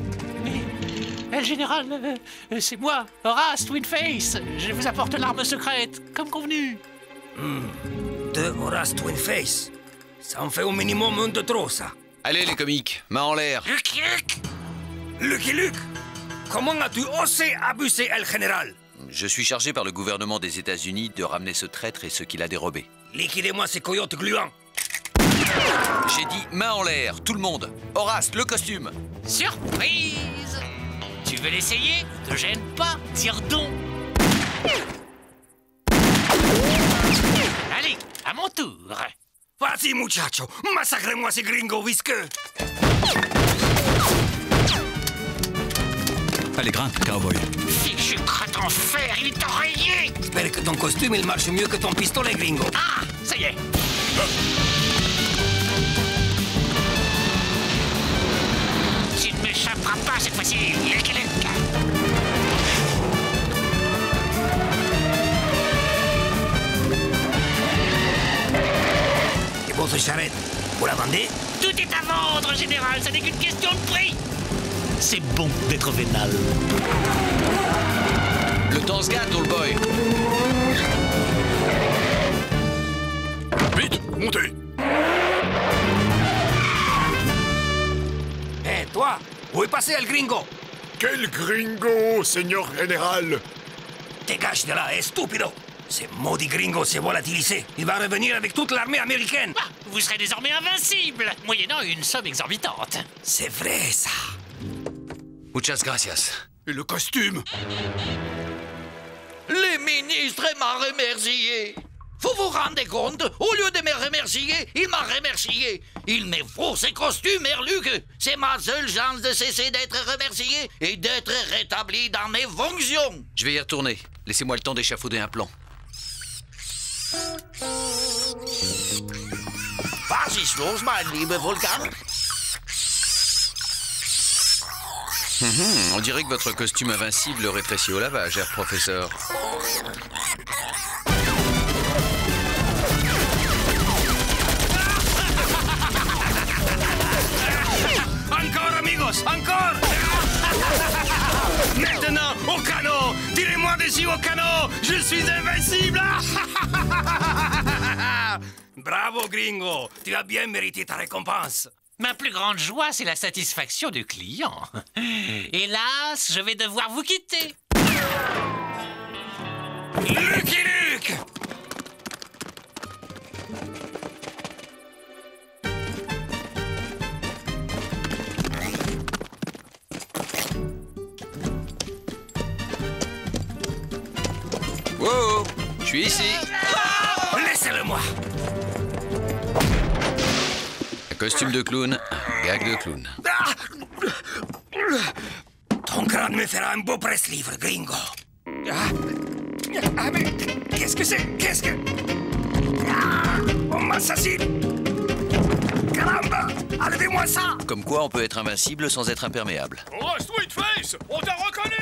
Le général, c'est moi, Horace Twinface. Je vous apporte l'arme secrète, comme convenu. Deux Horace Twinface. Ça en fait au minimum un de trop, ça. Allez, les comiques, main en l'air. Lucky Luke. Lucky Luke, comment as-tu osé abuser El Général? Je suis chargé par le gouvernement des États-Unis de ramener ce traître et ce qu'il a dérobé. Liquidez-moi ces coyotes gluants. J'ai dit main en l'air, tout le monde. Horace, le costume. Surprise! Tu veux l'essayer? Te gêne pas, tire donc. Allez, à mon tour. Vas-y, muchacho, massacrez-moi ces gringos visqueux. Allez, grimpe, cowboy. Fichu crotte en fer, il est enrayé. J'espère que ton costume, il marche mieux que ton pistolet, gringo. Ah, ça y est. Tu ne m'échapperas pas cette fois-ci, Lucky Luke. Et votre charrette, vous la vendez? Tout est à vendre, général, ça n'est qu'une question de prix. C'est bon d'être vénal. Le temps se gâte, old boy. Vite, montez. Toi, où est passé le gringo? Quel gringo, seigneur général? Dégage de là, stupido! Ce maudit gringo s'est volatilisé. Il va revenir avec toute l'armée américaine. Ah, vous serez désormais invincible, moyennant une somme exorbitante. C'est vrai, ça. Muchas gracias. Et le costume? Les ministres m'ont remercié. Vous vous rendez compte? Au lieu de me remercier, il m'a remercié. Il me faut ces costumes, Herluc. C'est ma seule chance de cesser d'être remercié et d'être rétabli dans mes fonctions. Je vais y retourner. Laissez-moi le temps d'échafauder un plan. Was los, mein liebe Vulcan? On dirait que votre costume invincible rétrécit au lavage, Herr Professeur. Encore! Maintenant, au canot! Tirez-moi dessus au canot! Je suis invincible! Bravo, gringo! Tu as bien mérité ta récompense. Ma plus grande joie, c'est la satisfaction du client. Hélas, je vais devoir vous quitter. Lucky Luke! Oh, je suis ici. Oh, laissez-le-moi. Un costume de clown, un gag de clown. Ah, ton crâne me fera un beau presse-livre, gringo. Ah, mais qu'est-ce que c'est? Qu'est-ce que... Ah, on m'assassine. Caramba, enlevez-moi ça. Comme quoi, on peut être invincible sans être imperméable. Oh, Twinface, on t'a reconnu.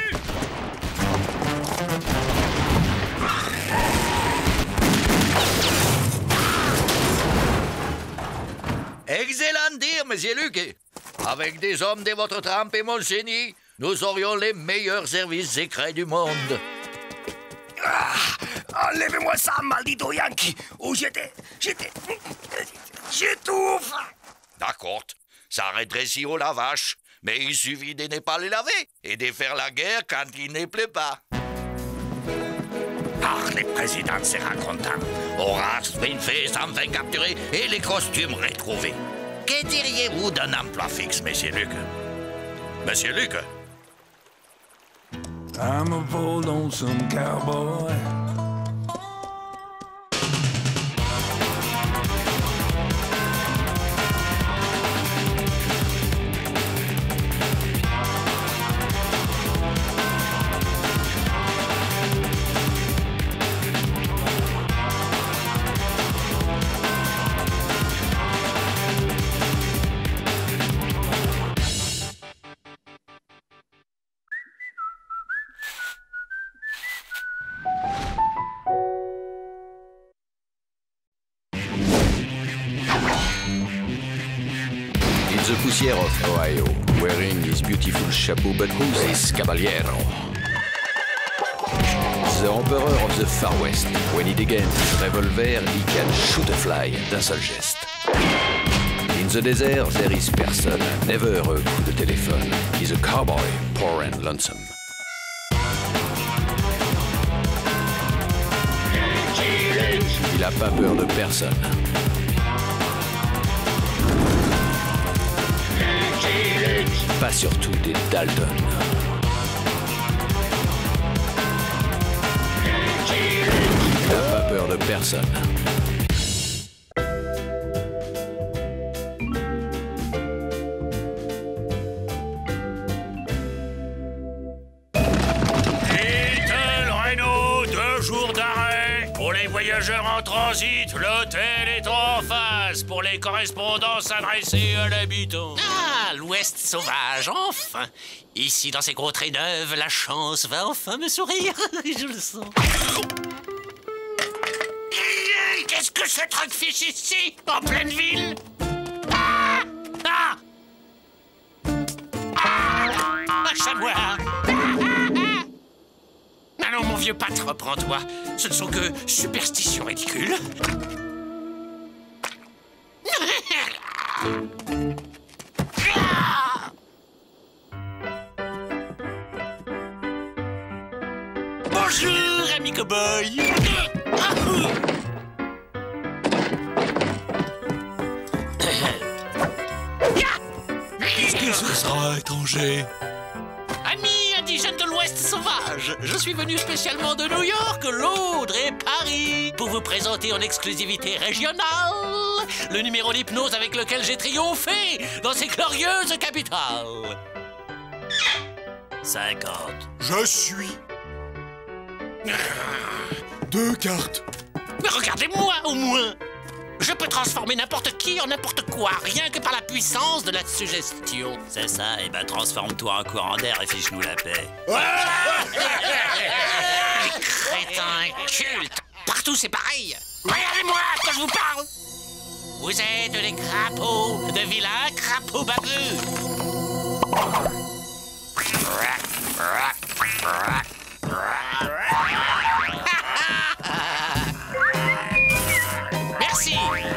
Excellent dire, monsieur Luke. Avec des hommes de votre trempe et mon génie, nous aurions les meilleurs services secrets du monde. Ah, enlevez-moi ça, maldito Yankee. Ou j'étouffe. D'accord, ça rétrécit au lavage. Mais il suffit de ne pas les laver et de faire la guerre quand il ne plaît pas. Le président sera content. Horace Twinface enfin capturé et les costumes retrouvés. Que diriez-vous d'un emploi fixe, monsieur Luke? Monsieur Luke. I'm a poor lonesome cowboy. Of Ohio, wearing his beautiful chapeau, but who's this caballero? The emperor of the Far West, when he degains his revolver, he can shoot a fly d'un seul geste. In the desert, there is person, never a coup de téléphone. He's a cowboy, poor and lonesome. Il a pas peur de personne. Pas surtout des Dalton. Il n'a pas peur de personne. Little Rhino, 2 jours d'arrêt. Pour les voyageurs en transit, l'hôtel est en face. Pour les correspondances adressées à l'habitant. L'Ouest sauvage, enfin! Ici, dans ces contrées neuves, la chance va enfin me sourire. Je le sens. Qu'est-ce que ce truc fiche ici, en pleine ville? Un chamois. Allons, mon vieux pâtre, reprends-toi. Ce ne sont que superstitions ridicules. Bonjour, ami cow-boy. Qu'est-ce que ce sera, étranger? Ami indigène de l'Ouest sauvage, je suis venu spécialement de New York, Londres et Paris pour vous présenter en exclusivité régionale le numéro d'hypnose avec lequel j'ai triomphé dans ces glorieuses capitales. 50. Je suis... 2 cartes. Mais regardez-moi, au moins. Je peux transformer n'importe qui en n'importe quoi, rien que par la puissance de la suggestion. C'est ça, et ben transforme-toi en courant d'air et fiche-nous la paix. Les crétins incultes. Partout, c'est pareil. Regardez-moi quand je vous parle. Vous êtes des crapauds, de vilains crapauds baveux.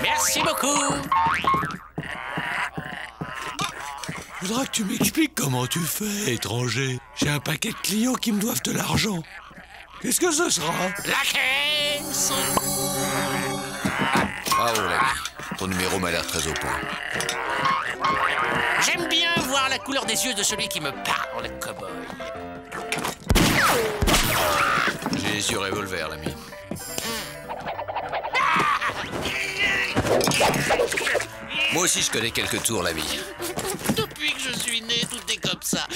Merci beaucoup. Faudra que tu m'expliques comment tu fais, étranger. J'ai un paquet de clients qui me doivent de l'argent. Qu'est-ce que ce sera? La caisse. Bravo, l'ami. Ton numéro m'a l'air très au point. J'aime bien voir la couleur des yeux de celui qui me parle, cow-boy. J'ai les yeux revolver, l'ami. Moi aussi, je connais quelques tours, l'ami. Depuis que je suis né, tout est comme ça.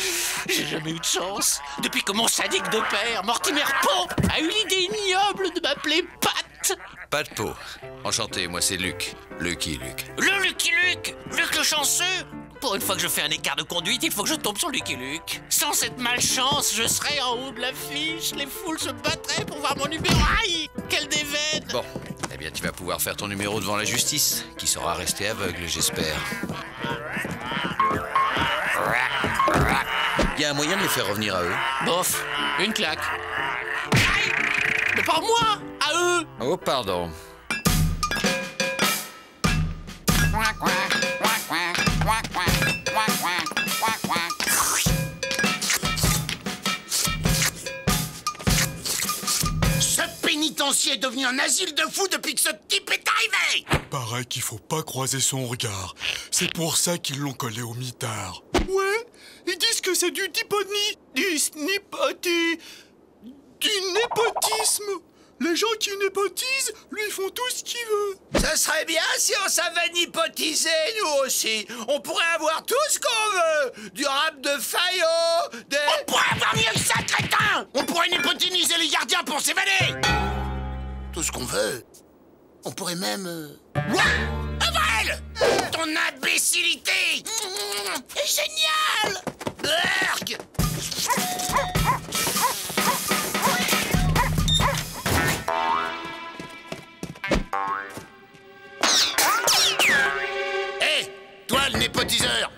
J'ai jamais eu de chance. Depuis que mon sadique de père, Mortimer Poe, a eu l'idée ignoble de m'appeler Pat. Pat Poe. Enchanté, moi, c'est Luke. Lucky Luke. Le Lucky Luke! Luke le chanceux! Pour une fois que je fais un écart de conduite, il faut que je tombe sur Lucky Luke. Sans cette malchance, je serais en haut de l'affiche. Les foules se battraient pour voir mon numéro. Aïe! Quelle déveine! Bon, eh bien, tu vas pouvoir faire ton numéro devant la justice, qui sera restée aveugle, j'espère. Il y a un moyen de les faire revenir à eux. Bof, une claque. Aïe! Mais pas moi! À eux! Oh, pardon. Quack, quack. Ce pénitent foncier est devenu un asile de fous depuis que ce type est arrivé. Paraît qu'il faut pas croiser son regard. C'est pour ça qu'ils l'ont collé au mitard. Ouais, ils disent que c'est du typonie, du snipati, du népotisme. Les gens qui népotisent, lui font tout ce qu'il veut. Ce serait bien si on savait nipotiser, nous aussi. On pourrait avoir tout ce qu'on veut. Du rap de Fayot, des... On pourrait avoir mieux que ça, crétin. On pourrait népotiniser les gardiens pour s'évader. Tout ce qu'on veut. On pourrait même... Ouah, Avril, ton imbécilité est géniale. Berk. Népotiseur.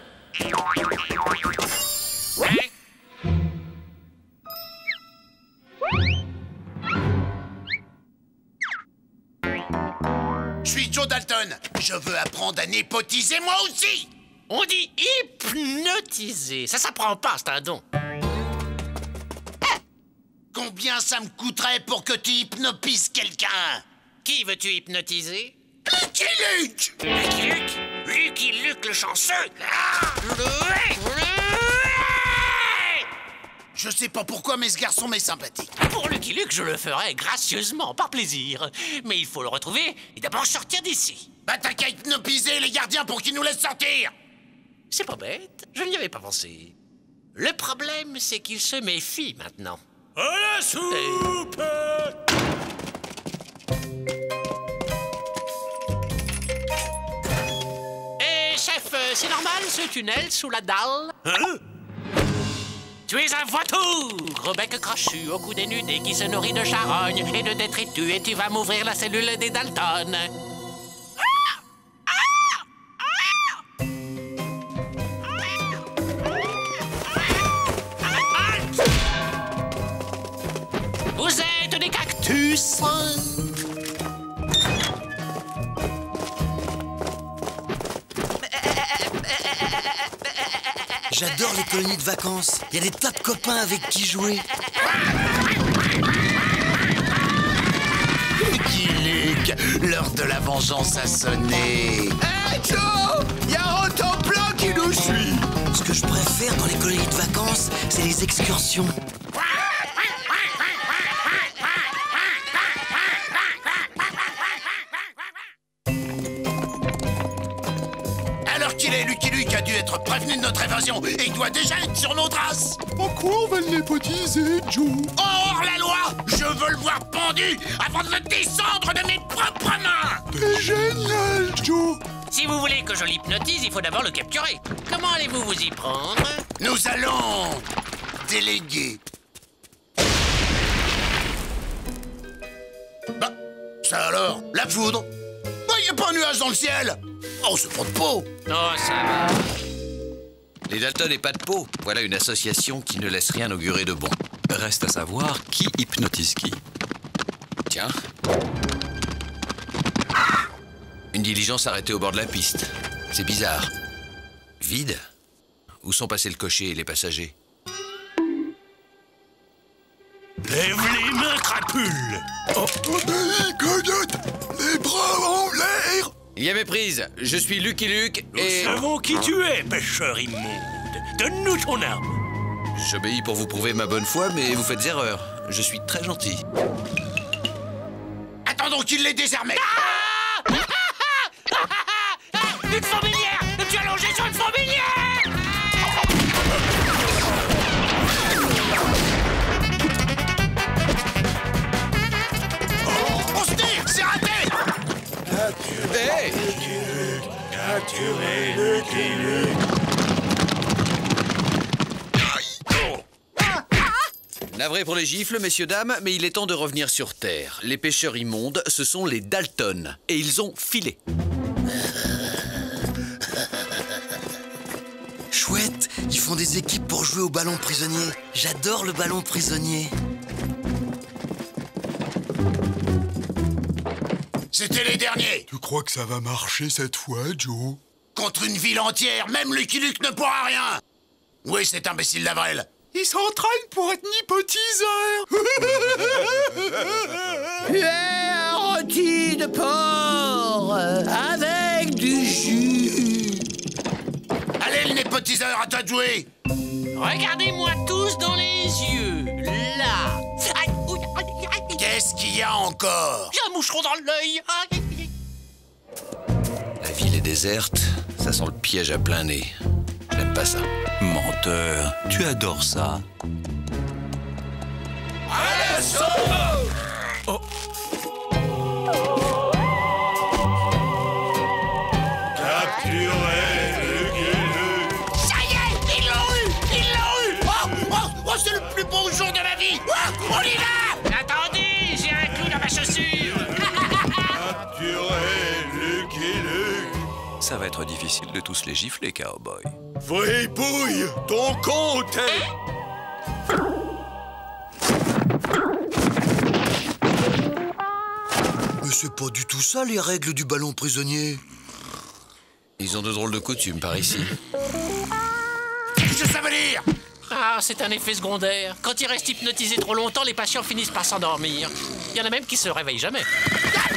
Ouais. Je suis Joe Dalton. Je veux apprendre à népotiser moi aussi. On dit hypnotiser. Ça s'apprend pas, c'est un don. Combien ça me coûterait pour que tu hypnotises quelqu'un? Qui veux-tu hypnotiser? Lucky Luke. Lucky Luke. Lucky Luke le chanceux. Je sais pas pourquoi, mais ce garçon m'est sympathique. Pour Lucky Luke, je le ferai gracieusement, par plaisir. Mais il faut le retrouver et d'abord sortir d'ici. Bah t'as qu'à hypnotiser les gardiens pour qu'ils nous laissent sortir. C'est pas bête, je n'y avais pas pensé. Le problème, c'est qu'ils se méfient maintenant. À la soupe C'est normal, ce tunnel sous la dalle? Hein? Tu es un vautour, au bec crochu, au cou dénudé, qui se nourrit de charogne et de détritus, et tu vas m'ouvrir la cellule des Dalton. Vous êtes des cactus. J'adore les colonies de vacances. Il y a des tas de copains avec qui jouer. Lucky Luke, l'heure de la vengeance a sonné. Hé, Joe, il y a Rantanplan qui nous suit. Ce que je préfère dans les colonies de vacances, c'est les excursions. Lucky Luke a dû être prévenu de notre évasion et il doit déjà être sur nos traces. En quoi on va le népotiser, Joe? Hors la loi! Je veux le voir pendu avant de le descendre de mes propres mains! T'es génial, Joe! Si vous voulez que je l'hypnotise, il faut d'abord le capturer. Comment allez-vous vous y prendre? Nous allons... déléguer. Bah, ça alors, la foudre. Bah, y a pas un nuage dans le ciel. On se prend de peau. Non, ça va. Les Dalton et pas de peau. Voilà une association qui ne laisse rien augurer de bon. Reste à savoir qui hypnotise qui. Tiens. Une diligence arrêtée au bord de la piste. C'est bizarre. Vide? Où sont passés le cocher et les passagers? Lève les mains, crapule! Oh, les bras en l'air! Il y avait prise. Je suis Lucky Luke et... Nous savons qui tu es, pêcheur immonde. Donne-nous ton arme. J'obéis pour vous prouver ma bonne foi, mais vous faites erreur. Je suis très gentil. Attendons qu'il l'ait désarmé. Une fourmilière! Tu as longé sur une fourmilière! On se tire! C'est raté! Capturez Lucky Luke, capturez Lucky Luke. Navré pour les gifles, messieurs, dames, mais il est temps de revenir sur Terre. Les pêcheurs immondes, ce sont les Dalton, et ils ont filé. Chouette, ils font des équipes pour jouer au ballon prisonnier. J'adore le ballon prisonnier. C'était les derniers. Tu crois que ça va marcher cette fois, Joe? Contre une ville entière, même Lucky Luke ne pourra rien. Oui, cet imbécile d'Avril. Ils s'entraînent pour être nipotiseurs. Hier, rôti de porc avec du jus. Allez, le nipotiseur à ta jouée. Regardez-moi tous dans les yeux. Là. Qu'est-ce qu'il y a encore? J'ai un moucheron dans l'œil. La ville est déserte. Ça sent le piège à plein nez. J'aime pas ça. Menteur, tu adores ça. À la sauve! Oh. Capturez Lucky Luke! Ça y est, ils l'ont eu! Ils l'ont eu! Oh, oh, oh, c'est le plus beau jour de ma vie! Oh, on y va! Attendez, j'ai un clou dans ma chaussure! Capturez Lucky Luke! Ça va être difficile de tous les gifler, cowboy. Fripouille, ton compte est... Mais c'est pas du tout ça, les règles du ballon prisonnier. Ils ont de drôles de coutumes par ici. Je sais pas lire. Ah, c'est un effet secondaire. Quand ils restent hypnotisés trop longtemps, les patients finissent par s'endormir. Il y en a même qui se réveillent jamais. Ah,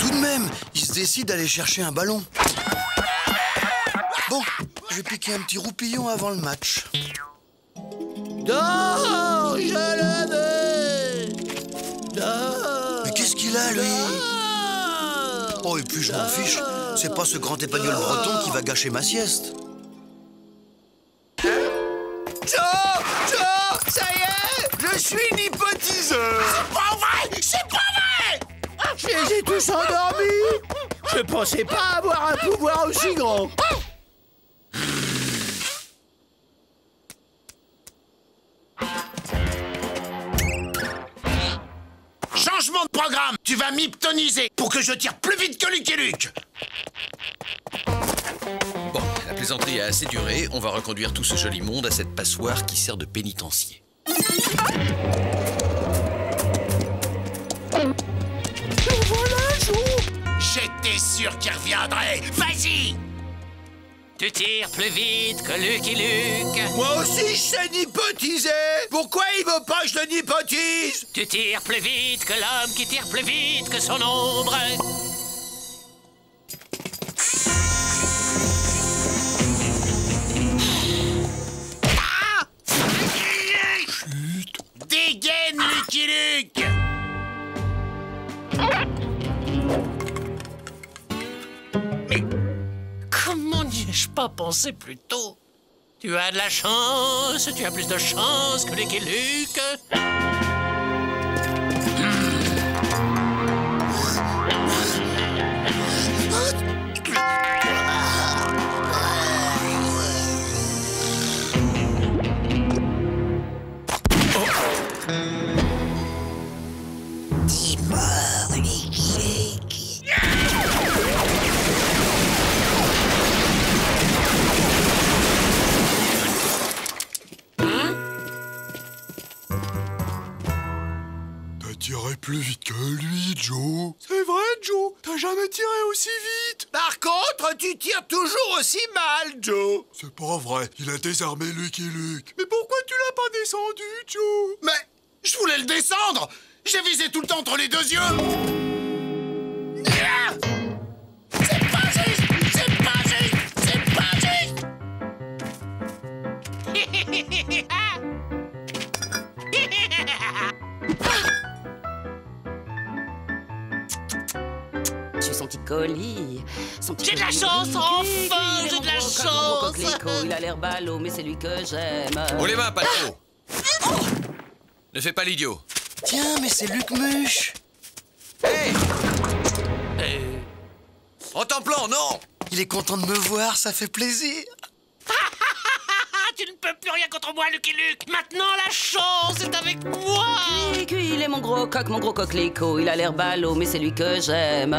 tout de même, ils se décident d'aller chercher un ballon. Bon, je vais piquer un petit roupillon avant le match. Dors, je le veux. Dors. Mais qu'est-ce qu'il a, lui? Dors. Oh, et puis je m'en fiche. C'est pas ce grand Épagnol breton qui va gâcher ma sieste. Joe! Joe! Ça y est! Je suis nipotiseur! C'est pas vrai! C'est pas vrai! Je les ai tous endormis! Je pensais pas avoir un pouvoir aussi grand! Changement de programme, tu vas m'hypnotiser pour que je tire plus vite que Lucky Luke. Bon, la plaisanterie a assez duré, on va reconduire tout ce joli monde à cette passoire qui sert de pénitencier. J'étais sûr qu'il reviendrait. Vas-y! Tu tires plus vite que Lucky Luke. Moi aussi, je sais nipotiser. Pourquoi il veut pas que je le nipotise? Tu tires plus vite que l'homme qui tire plus vite que son ombre. Ah! Chut. Dégaine, Lucky Luke. J'ai pas pensé plus tôt. Tu as de la chance, tu as plus de chance que Lucky Luke. Plus vite que lui, Joe. C'est vrai, Joe. T'as jamais tiré aussi vite. Par contre, tu tires toujours aussi mal, Joe. C'est pas vrai. Il a désarmé Lucky Luke. Mais pourquoi tu l'as pas descendu, Joe? Mais je voulais le descendre. J'ai visé tout le temps entre les deux yeux. C'est pas juste. C'est pas juste. C'est pas juste. Son petit colis. J'ai de la chance, enfin! J'ai de la chance! Il a l'air ballot, mais c'est lui que j'aime. On les va, Pato! Ne fais pas l'idiot. Tiens, mais c'est Luc Muche. Hé! En temps plan, non! Il est content de me voir, ça fait plaisir. Tu ne peux plus rien contre moi, Lucky Luke. Maintenant, la chance est avec moi. Il est mon gros coquelicot. Il a l'air ballot, mais c'est lui que j'aime.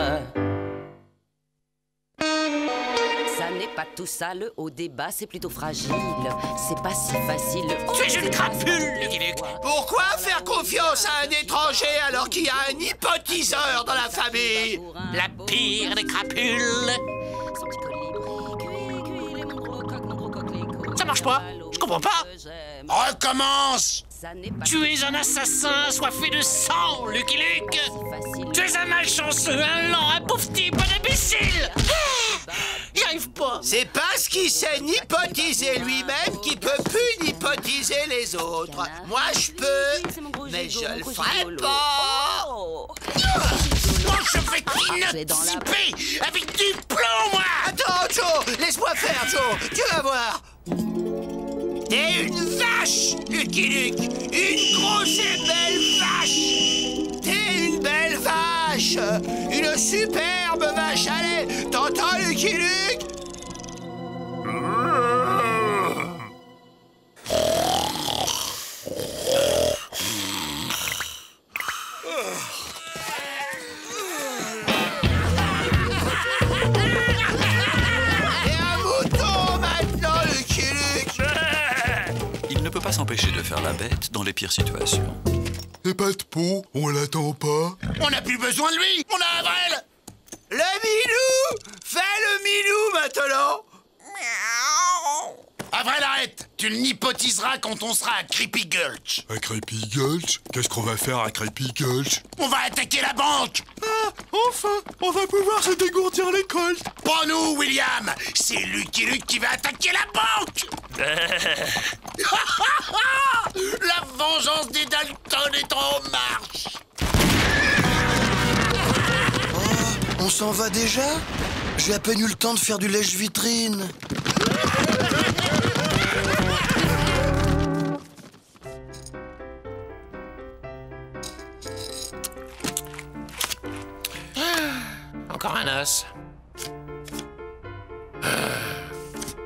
Ça n'est pas tout sale au débat, c'est plutôt fragile. C'est pas si facile. Tu es une crapule, Lucky Luke. Pourquoi faire confiance à un étranger alors qu'il y a un hypnotiseur dans la famille? La pire des crapules. Son petit colibri, cuit, il est mon gros coquelicot. marche pas. Je comprends pas. Recommence. Tu es un assassin assoiffé de sang, Lucky Luke. Tu es un malchanceux, un lent, un pauvre type, un imbécile. J'y arrive pas. C'est parce qu'il sait hypnotiser lui-même qu'il peut plus hypnotiser les autres. Moi, je peux, mais je le ferai pas. Moi, je vais t'hypnotiser avec du plomb, moi. Attends, Joe, laisse-moi faire, Joe. Tu vas voir. T'es une vache, Lucky Luke. Une grosse et belle vache. T'es une belle vache. Une superbe vache. Allez, t'entends, Lucky Luke? S'empêcher de faire la bête dans les pires situations. Et pas de peau, on l'attend pas. On n'a plus besoin de lui, on a Averell. Le minou, fais le minou maintenant. Miaou. Averell, arrête. Tu l'hypnotiseras quand on sera à Creepy Gulch. À Creepy Gulch? Qu'est-ce qu'on va faire à Creepy Gulch? On va attaquer la banque. Ah, enfin, on va pouvoir se dégourdir les colts. Pas nous, William. C'est Lucky Luke qui va attaquer la banque. La vengeance des Dalton est en marche. Oh, on s'en va déjà? J'ai à peine eu le temps de faire du lèche-vitrine. Encore un os.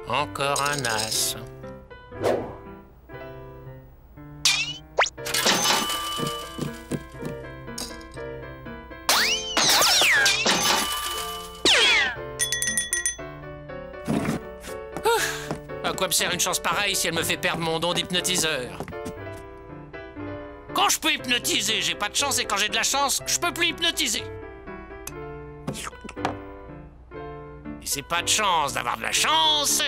Encore un as. À quoi me sert une chance pareille si elle me fait perdre mon don d'hypnotiseur? Quand je peux hypnotiser, j'ai pas de chance, et quand j'ai de la chance, je peux plus hypnotiser. Et c'est pas de chance d'avoir de la chance.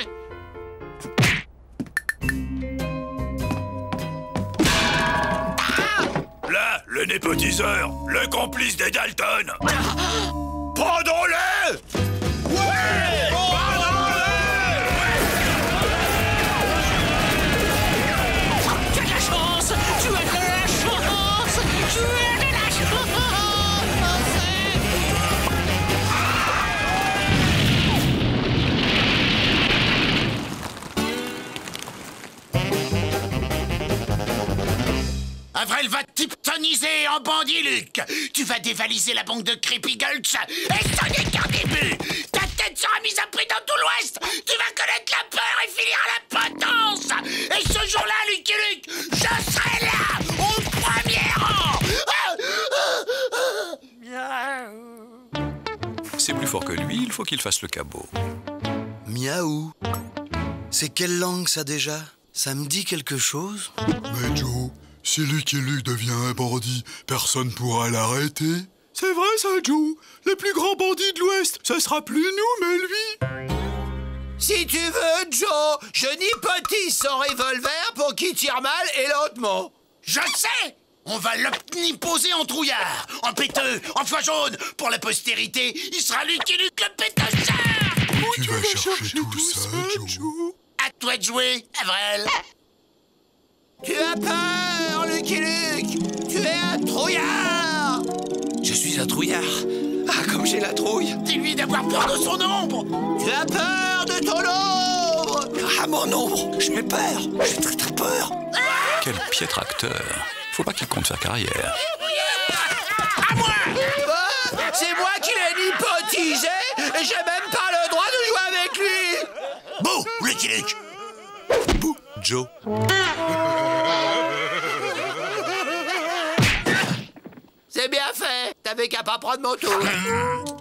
Là, le népotiseur, le complice des Dalton. Pendons-le! Ouais! Pendons-le! Tu as de la chance! Tu as de la chance! Tu as de la chance! Averell va t'hypnotiser en bandit, Luke. Tu vas dévaliser la banque de Creepy Gulch et t'en es qu'un début. Ta tête sera mise à prix dans tout l'Ouest. Tu vas connaître la peur et finir à la potence. Et ce jour-là, Lucky Luke, je serai là, au premier rang. C'est plus fort que lui, il faut qu'il fasse le cabot. Miaou. C'est quelle langue, ça, déjà? Ça me dit quelque chose? Mais Joe... si Lucky Luke devient un bandit, personne pourra l'arrêter. C'est vrai ça, Joe. Les plus grands bandits de l'Ouest, ce sera plus nous, mais lui. Si tu veux, Joe, je n'hypnotise son revolver pour qu'il tire mal et lentement. Je sais. On va l'hypnotiser en trouillard, en péteux, en foie jaune. Pour la postérité, il sera Lucky Luke le pétasseur. Tu vas chercher tout ça, Joe. À toi de jouer, Averell. Tu as peur, Lucky Luke! Tu es un trouillard! Je suis un trouillard? Ah, comme j'ai la trouille! Dis-lui d'avoir peur de son ombre! Tu as peur de ton ombre! Ah, mon ombre! Je fais peur! J'ai très très peur! Quel piètre acteur! Faut pas qu'il compte faire carrière! À moi! Oh, c'est moi qui l'ai hypnotisé et j'ai même pas le droit de jouer avec lui! Bouh, Lucky Luke! Bouh, Joe! C'est bien fait. T'avais qu'à pas prendre mon tour.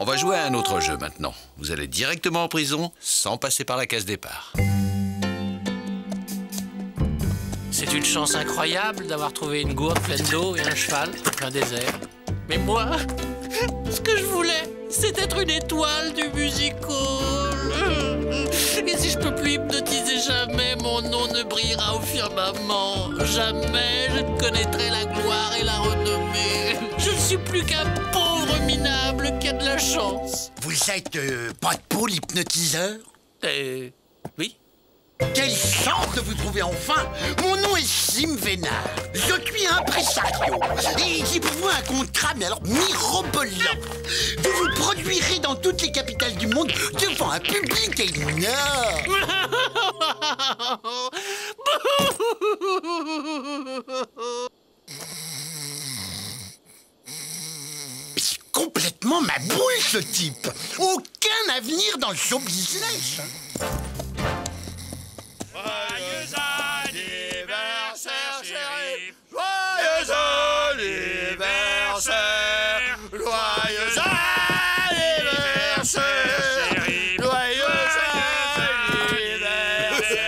On va jouer à un autre jeu maintenant. Vous allez directement en prison sans passer par la case départ. C'est une chance incroyable d'avoir trouvé une gourde pleine d'eau et un cheval plein désert. Mais moi, ce que je voulais, c'est être une étoile du musical. Et si je peux plus hypnotiser jamais, mon nom ne brillera au firmament. Jamais je ne connaîtrai la gloire et la renommée. Je ne suis plus qu'un pauvre minable qui a de la chance. Vous êtes pas de peau, l'hypnotiseur? Oui. Quelle chance de vous trouver enfin! Mon nom est Sim Vénard. Je suis impresario. Et j'ai pour vous un contrat, mais alors mirobolant. Vous vous produirez dans toutes les capitales du monde devant un public énorme. Complètement ma boule, ce type. Aucun avenir dans le show business. Joyeux anniversaire, chérie. Joyeux anniversaire. Joyeux anniversaire, chérie. Joyeux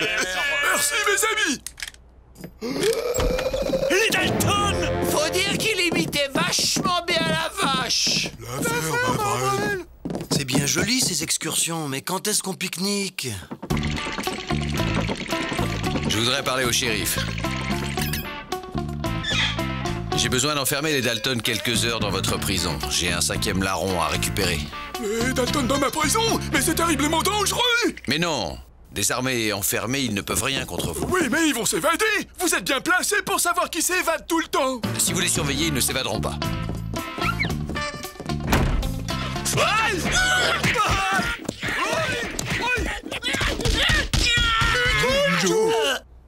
anniversaire. Merci, mes amis. Les Dalton. Faut dire qu'il imitait vachement bien la vache. La ferme Averell. C'est bien joli, ces excursions, mais quand est-ce qu'on pique-nique? Je voudrais parler au shérif. J'ai besoin d'enfermer les Dalton quelques heures dans votre prison. J'ai un cinquième larron à récupérer. Les Dalton dans ma prison? Mais c'est terriblement dangereux! Mais non! Désarmés et enfermés, ils ne peuvent rien contre vous. Oui, mais ils vont s'évader! Vous êtes bien placés pour savoir qui s'évade tout le temps! Si vous les surveillez, ils ne s'évaderont pas.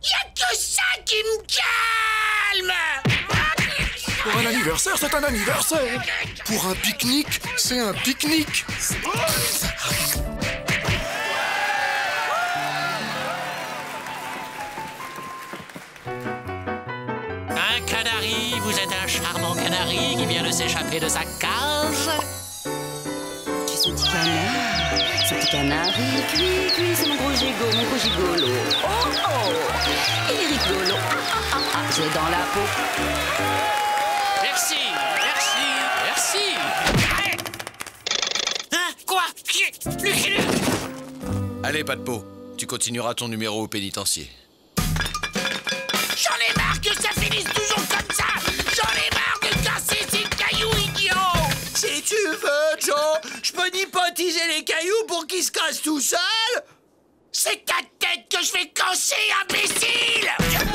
Y'a que ça qui me calme! Pour un anniversaire, c'est un anniversaire! Pour un pique-nique, c'est un pique-nique! Un canari, vous êtes un charmant canari qui vient de s'échapper de sa cage. Ce petit canard, ce petit canari, cuit, cuit, c'est mon gros gigolo. Oh oh, il est rigolo, ah ah ah ah, j'ai dans la peau. Merci, merci, merci. Hein, quoi? Lucky Luke! Allez, pas de peau, tu continueras ton numéro au pénitencier. J'en ai marre que ça finisse toujours comme ça! J'en ai marre de casser ces cailloux idiots! Si tu veux, Joe, je peux hypnotiser les cailloux pour qu'ils se cassent tout seuls? C'est ta tête que je vais cocher, imbécile!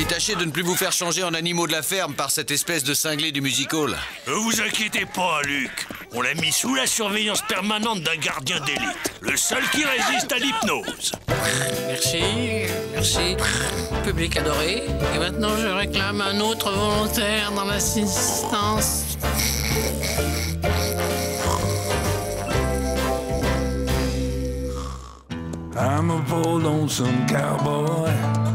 Et tâchez de ne plus vous faire changer en animaux de la ferme par cette espèce de cinglé du music-hall. Ne vous inquiétez pas, Luke. On l'a mis sous la surveillance permanente d'un gardien d'élite. Le seul qui résiste à l'hypnose. Merci, merci. Public adoré. Et maintenant, je réclame un autre volontaire dans l'assistance. I'm a poor lonesome cowboy.